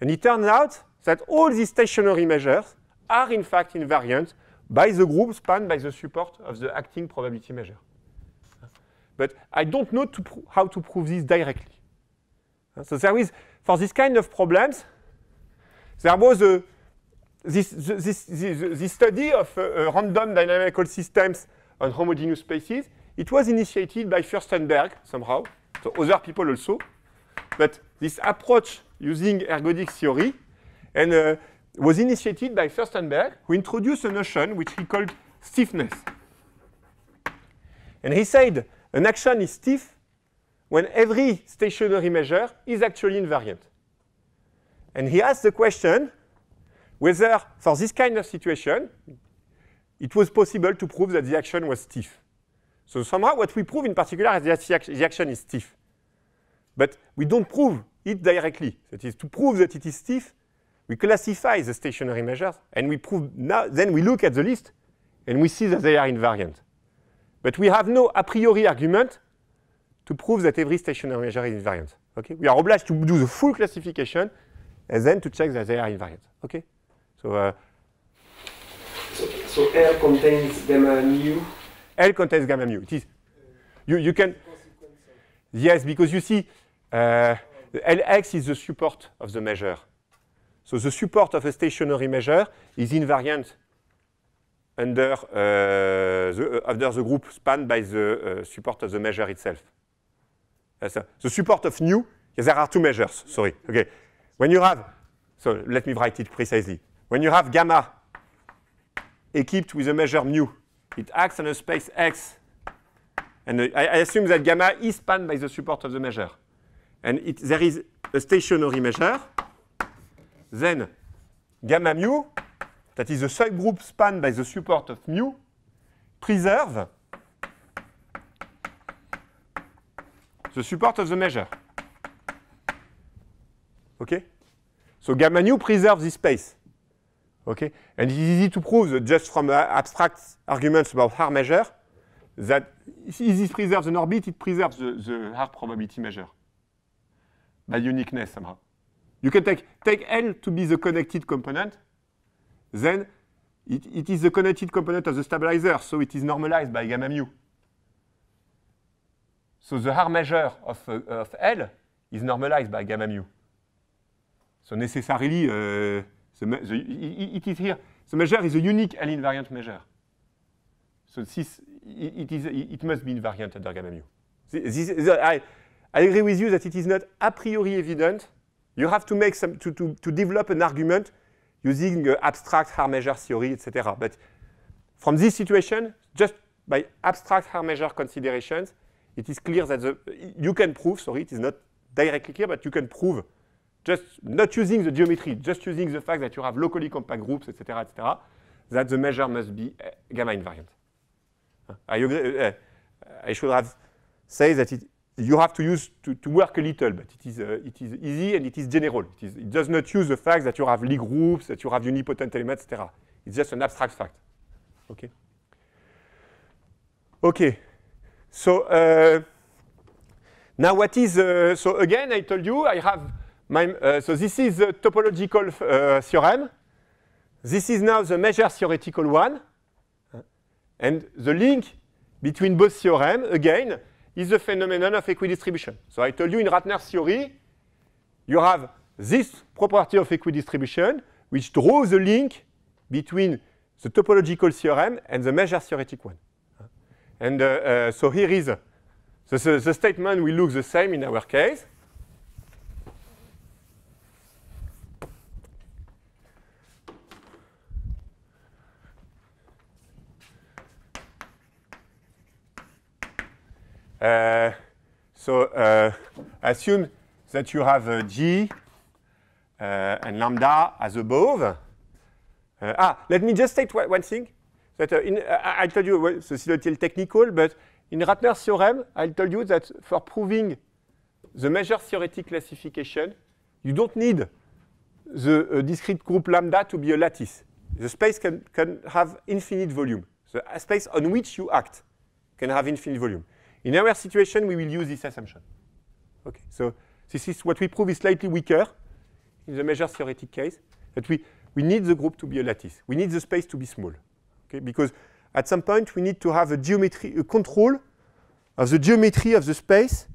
And it turns out that all these stationary measures are in fact invariant by the group spanned by the support of the acting probability measure. But I don't know how to prove this directly. So there is, for this kind of problems, there was this study of random dynamical systems on homogeneous spaces. It was initiated by Furstenberg somehow, so other people also. But this approach using ergodic theory and was initiated by Furstenberg, who introduced a notion which he called stiffness. And he said an action is stiff when every stationary measure is actually invariant. And he asked the question whether, for this kind of situation, it was possible to prove that the action was stiff. So somehow what we prove in particular is that the action is stiff. But we don't prove it directly. That is, to prove that it is stiff, we classify the stationary measures, and we prove now, then we look at the list, and we see that they are invariant. But we have no a priori argument to prove that every stationary measure is invariant. Okay? We are obliged to do the full classification, and then to check that they are invariant. Okay? So, so L contains gamma mu? L contains gamma mu. It is, you can, yes, because you see, Lx is the support of the measure. So the support of a stationary measure is invariant under, under the group spanned by the support of the measure itself. The support of nu, yes, there are two measures, sorry. Okay. When you have, so let me write it precisely. When you have gamma equipped with a measure mu, it acts on a space X. And I assume that gamma is spanned by the support of the measure. And there is a stationary measure. Then gamma mu, that is a subgroup spanned by the support of mu, preserve the support of the measure. Okay? So gamma nu preserves this space. Okay? And it's easy to prove that just from abstract arguments about Haar measure, that this preserves an orbit, it preserves the Haar probability measure by uniqueness somehow. You can take L to be the connected component, then it is the connected component of the stabilizer, so it is normalized by gamma mu. So the Haar measure of L is normalized by gamma mu. So necessarily, it is here. The measure is a unique L invariant measure. So this, it must be invariant under gamma mu. I agree with you that it is not a priori evident. You have to make some to develop an argument using abstract Haar measure theory, etc. But from this situation, just by abstract Haar measure considerations, it is clear that you can prove. Sorry, it is not directly clear, but you can prove, just not using the geometry, just using the fact that you have locally compact groups, etc., etc., that the measure must be gamma invariant. I agree. I should have said that it. You have to use to work a little, but it is easy and it is general. It does not use the fact that you have Lie groups, that you have unipotent elements, etc. It's just an abstract fact. Okay. Okay. So now what is so again? I told you I have my so this is the topological theorem. This is now the measure theoretical one, and the link between both theorems again is the phenomenon of equidistribution. So I told you in Ratner's theory, you have this property of equidistribution, which draws the link between the topological theorem and the measure theoretic one. And so here is the statement will look the same in our case. So assume that you have G and lambda as above. Let me just state one thing. That I told you, well, this is a little technical, but in Ratner's theorem, I told you that for proving the measure theoretic classification, you don't need the discrete group lambda to be a lattice. The space can have infinite volume. The space on which you act can have infinite volume. In our situation, we will use this assumption. Okay, so this is what we prove is slightly weaker in the measure theoretic case, that we need the group to be a lattice. We need the space to be small. Okay, because at some point, we need to have a control of the geometry of the space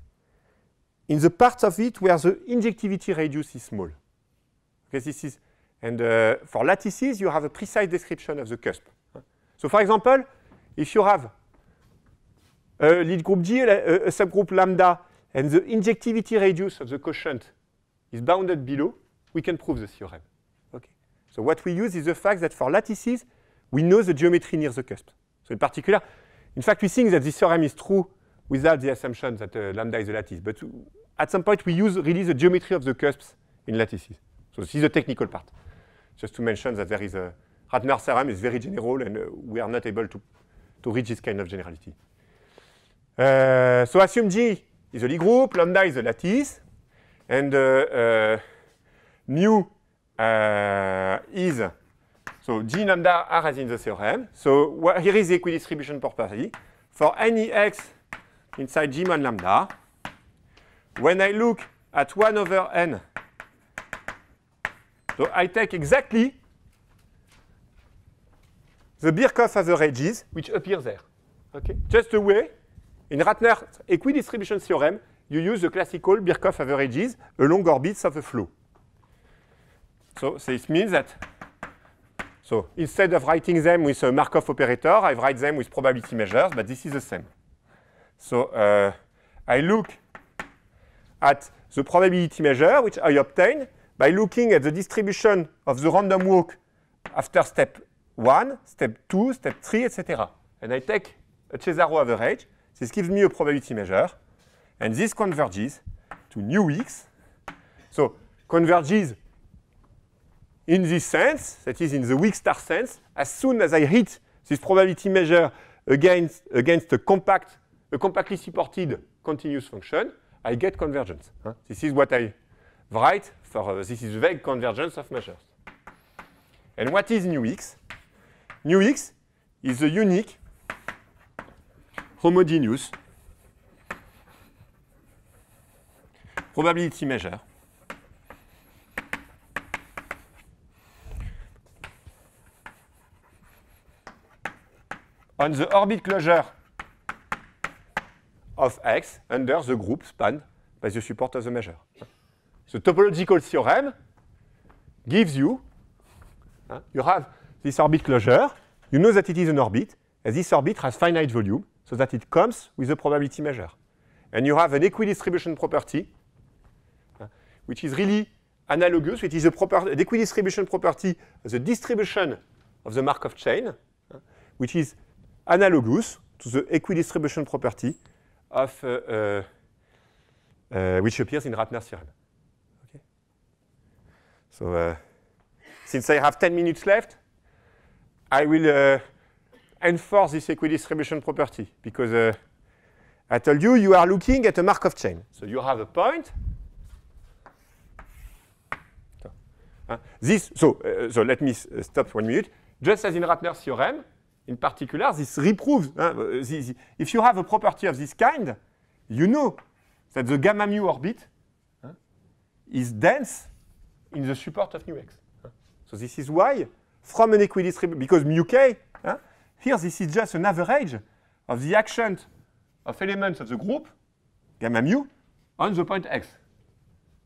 in the part of it where the injectivity radius is small. Okay, this is, and for lattices, you have a precise description of the cusp. So for example, if you have a lead group G, a subgroup lambda, and the injectivity radius of the quotient is bounded below, we can prove the theorem. Okay. So what we use is the fact that for lattices, we know the geometry near the cusp. So in particular, in fact, we think that this theorem is true without the assumption that lambda is a lattice. But at some point, we use really the geometry of the cusps in lattices. So this is the technical part. Just to mention that there is a Ratner's theorem is very general, and we are not able to reach this kind of generality. So assume G is a Lie group, lambda is a lattice, and mu is, so G lambda are as in the theorem. So here is the equidistribution property. For any x inside G mod lambda, when I look at 1 over n, so I take exactly the Birkhoff averages which appear there. Okay? Just a way, in Ratner's equidistribution theorem, you use the classical Birkhoff averages along orbits of the flow. So this means that, so instead of writing them with a Markov operator, I write them with probability measures, but this is the same. So I look at the probability measure, which I obtain by looking at the distribution of the random walk after step 1, step 2, step 3, etc. And I take a Cesaro average. This gives me a probability measure. And this converges to new x. So converges in this sense, that is in the weak star sense, as soon as I hit this probability measure against a compactly supported continuous function, I get convergence. Huh? This is what I write for this is vague convergence of measures. And what is nu x? Nu x is a unique homogeneous probability measure on the orbit closure of X under the group spanned by the support of the measure. The topological theorem gives you, you have this orbit closure, you know that it is an orbit, and this orbit has finite volume, so that it comes with a probability measure. And you have an equidistribution property, which is really analogous, which is an equidistribution property of the distribution of the Markov chain, which is analogous to the equidistribution property of which appears in Ratner's theorem. Okay. So since I have 10 minutes left, I will enforce this equidistribution property because I told you you are looking at a Markov chain. So you have a point. So, so let me stop 1 minute. Just as in Ratner's theorem, in particular, this reproves. If you have a property of this kind, you know that the gamma mu orbit is dense in the support of nu x. So this is why, from an equidistribution, because mu k, here this is just an average of the action of elements of the group, gamma mu, on the point x.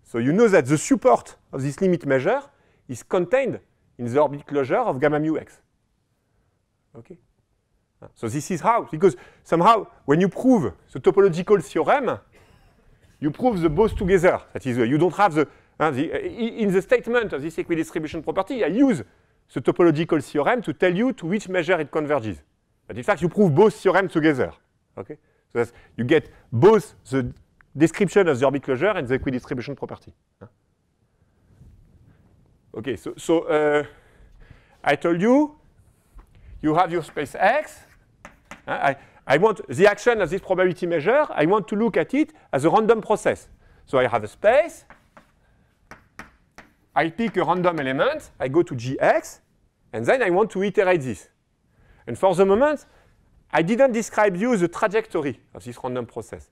So you know that the support of this limit measure is contained in the orbit closure of gamma mu x. Okay. So this is how, because somehow when you prove the topological theorem, you prove the both together. That is, you don't have in the statement of this equidistribution property, I use the topological theorem to tell you to which measure it converges. But in fact, you prove both theorems together. Okay? So that you get both the description of the orbit closure and the equidistribution property. Okay, so I told you, you have your space X. I want the action of this probability measure, I want to look at it as a random process. So I have a space. I pick a random element. I go to Gx. And then I want to iterate this. And for the moment, I didn't describe you the trajectory of this random process.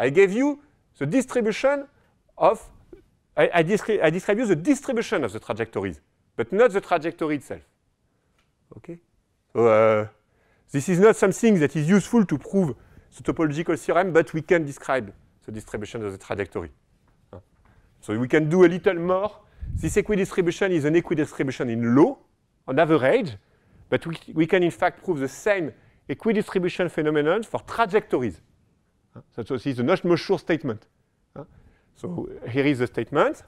I gave you the distribution of, I describe you the distribution of the trajectories, but not the trajectory itself. Okay. So this is not something that is useful to prove the topological theorem, but we can describe the distribution of the trajectory. So we can do a little more. This equidistribution is an equidistribution in law, on average, but we can in fact prove the same equidistribution phenomenon for trajectories. So this is a not sure statement. So here is the statement.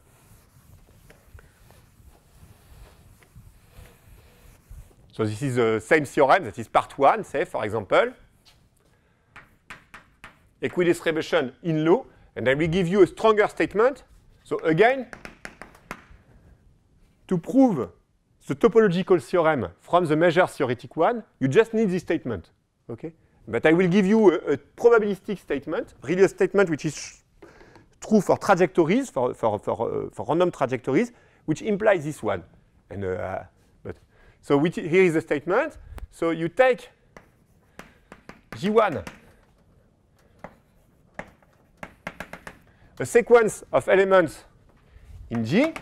So this is the same theorem, that is part 1, say, for example. Equidistribution in law, and I will give you a stronger statement. So again, to prove the topological theorem from the measure theoretic one, you just need this statement. Okay? But I will give you a probabilistic statement, really a statement which is true for trajectories, for random trajectories, which implies this one. And here is the statement. So you take G1, a sequence of elements in G,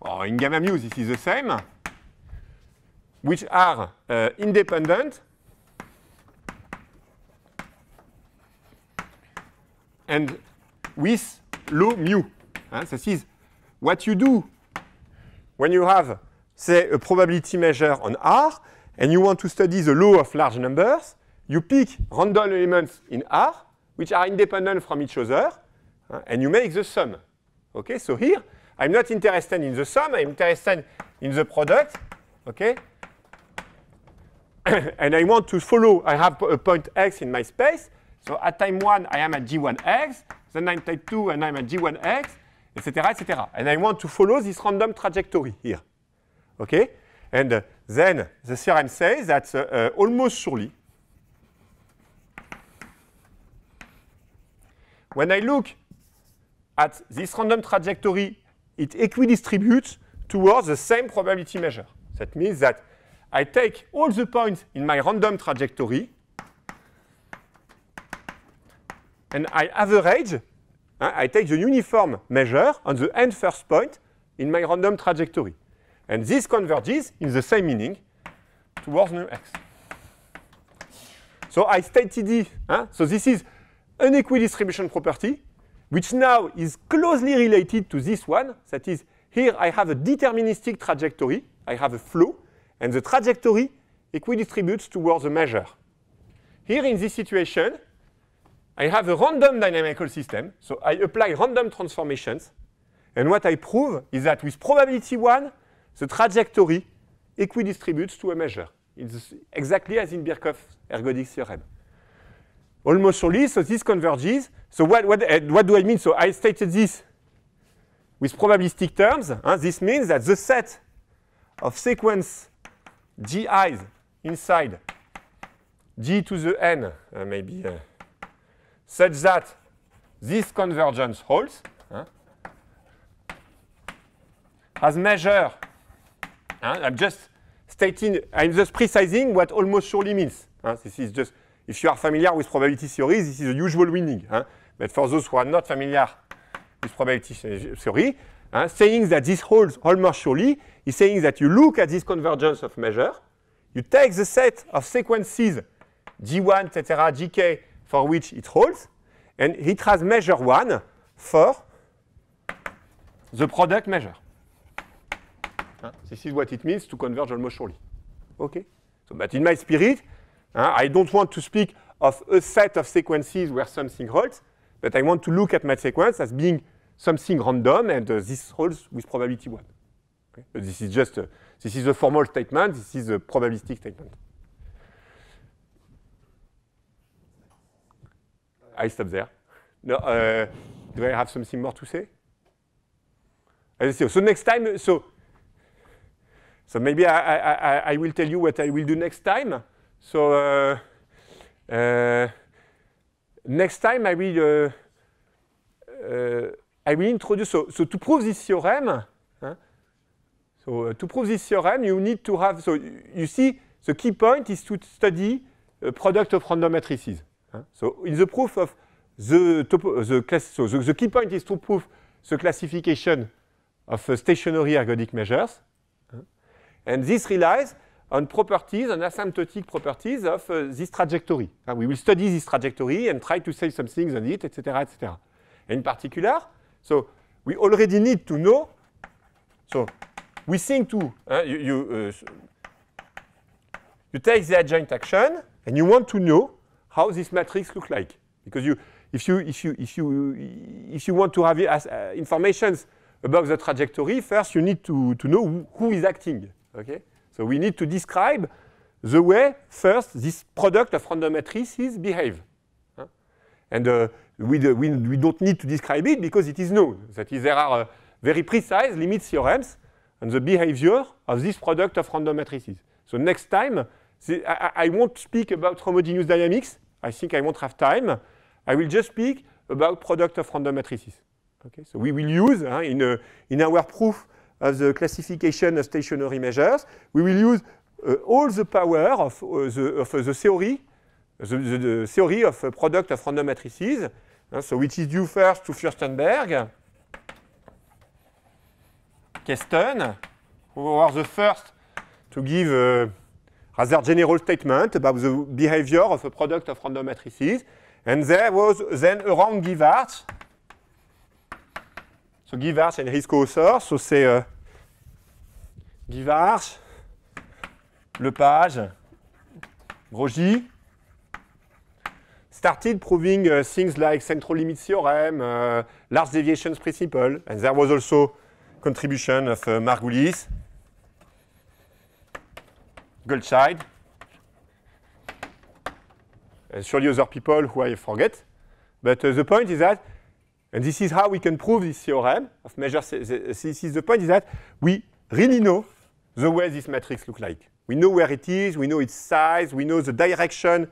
or in gamma mu, this is the same, which are independent and with low mu. This is what you do when you have, say, a probability measure on R, and you want to study the law of large numbers. You pick random elements in R, which are independent from each other, and you make the sum. Okay, so here, I'm not interested in the sum, I'm interested in the product. Okay, and I want to follow, I have a point X in my space, so at time 1, I am at G1X, then I'm type 2, and I'm at G1X, etc., etc. And I want to follow this random trajectory here. Okay, and then the theorem says that almost surely, when I look at this random trajectory, it equidistributes towards the same probability measure. That means that I take all the points in my random trajectory, and I average, I take the uniform measure on the n first point in my random trajectory. And this converges in the same meaning towards nu x. So I state TD. So this is an equidistribution property, which now is closely related to this one. That is, here I have a deterministic trajectory. I have a flow, and the trajectory equidistributes towards the measure. Here in this situation, I have a random dynamical system. So I apply random transformations. And what I prove is that with probability 1, the trajectory equidistributes to a measure. It's exactly as in Birkhoff's ergodic theorem. Almost surely, so this converges. So what do I mean? So I stated this with probabilistic terms. This means that the set of sequence GI's inside G to the N, maybe, such that this convergence holds, as measure. I'm just stating, I'm just precising what almost surely means. This is just, if you are familiar with probability theory, this is a usual meaning. But for those who are not familiar with probability theory, saying that this holds almost surely is saying that you look at this convergence of measure, you take the set of sequences G1, etc., GK, for which it holds, and it has measure 1 for the product measure. This is what it means to converge almost surely. Okay. So, but in my spirit, I don't want to speak of a set of sequences where something holds, but I want to look at my sequence as being something random, and this holds with probability 1. Okay. But this is just this is a formal statement. This is a probabilistic statement. I stop there. No, do I have something more to say? So next time, so maybe I will tell you what I will do next time. So next time I will introduce. So to prove this theorem, to prove this theorem, you need to have. So you see, the key point is to study a product of random matrices. So in the proof of the key point is to prove the classification of stationary ergodic measures. And this relies on properties, on asymptotic properties of this trajectory. We will study this trajectory and try to say some things on it, etc., etc. In particular, so we already need to know. So we think to you take the adjoint action, and you want to know how this matrix looks like, because if you want to have information about the trajectory, first you need to know who is acting. Okay, so we need to describe the way first this product of random matrices behave, and we don't need to describe it because it is known. That is, there are very precise limit theorems on the behavior of this product of random matrices. So next time I won't speak about homogeneous dynamics. I think I won't have time. I will just speak about product of random matrices. Okay, so we will use in our proof of the classification of stationary measures, we will use all the power of the theory of product of random matrices, so which is due first to Furstenberg, Kesten, who are the first to give rather general statement about the behavior of a product of random matrices. And there was then around Guivarc'h. So Guivarc'h and his co-authors, so c'est Guivarc'h, Le Page, Grogis, started proving things like central limit theorem, large deviations principle, and there was also contribution of Margulis, Goldschild, and surely other people who I forget. But the point is that, and this is how we can prove this theorem of measures. This is the point, is that we really know the way this matrix looks like. We know where it is, we know its size, we know the direction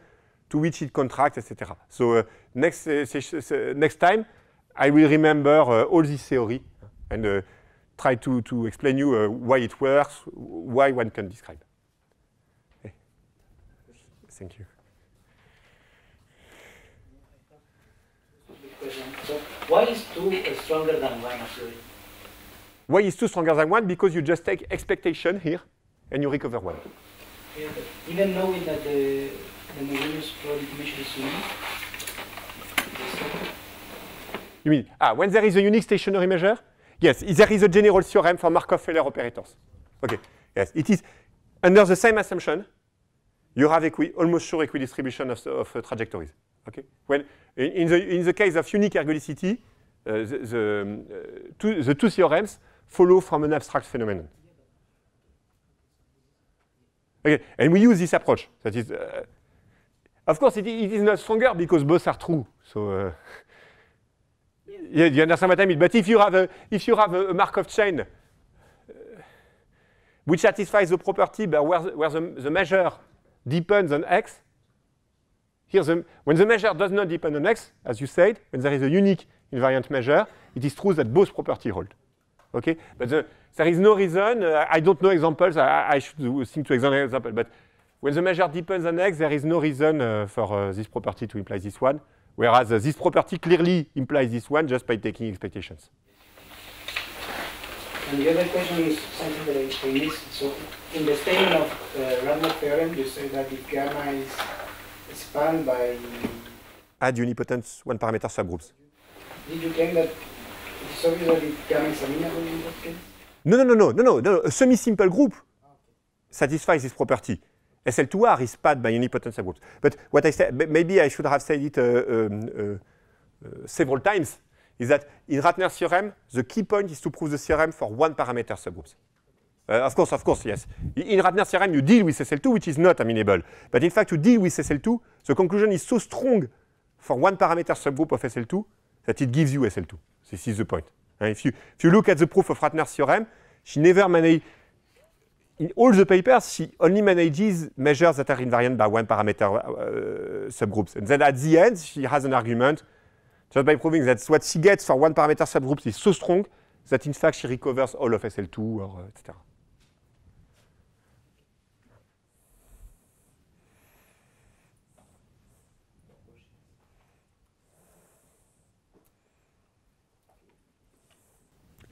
to which it contracts, etc. So next time, I will remember all this theory and try to explain you why it works, why one can describe. Okay. Thank you. So why is 2 stronger than 1, actually? Why is 2 stronger than 1? Because you just take expectation here, and you recover 1. Yeah, even knowing that the Margulis probability measure is unique? You mean, when there is a unique stationary measure? Yes, there is a general theorem for Markov-Euler operators. Okay, yes, it is under the same assumption, you have almost sure equidistribution of trajectories. Okay. Well, in the case of unique ergodicity, the two theorems follow from an abstract phenomenon. Okay. And we use this approach. That is, of course, it is not stronger because both are true. So, yeah, you understand what I mean. But if you have a Markov chain which satisfies the property where the measure depends on x. Here, when the measure does not depend on x, as you said, when there is a unique invariant measure, it is true that both properties hold. Okay, but there is no reason. I don't know examples. I should think to examine example. But when the measure depends on x, there is no reason for this property to imply this one, whereas this property clearly implies this one just by taking expectations. And the other question is something that I missed. So, in the statement of Ratner theorem, you say that if gamma is expand by add unipotence one parameter subgroups. Did you claim that it's obvious that it becomes amenable in that case? No. A semi-simple group satisfies this property. SL2R is padded by unipotent subgroups. But what I said, maybe I should have said it several times, is that in Ratner's theorem, the key point is to prove the theorem for one parameter subgroups. Of course, yes. In Ratner's theorem, you deal with SL2, which is not amenable. But in fact, you deal with SL2. The conclusion is so strong for one parameter subgroup of SL2 that it gives you SL2. This is the point. And if you look at the proof of Ratner's theorem, she never manages, in all the papers, she only manages measures that are invariant by one parameter subgroups. And then at the end, she has an argument just by proving that what she gets for one parameter subgroups is so strong that in fact she recovers all of SL2, or etc.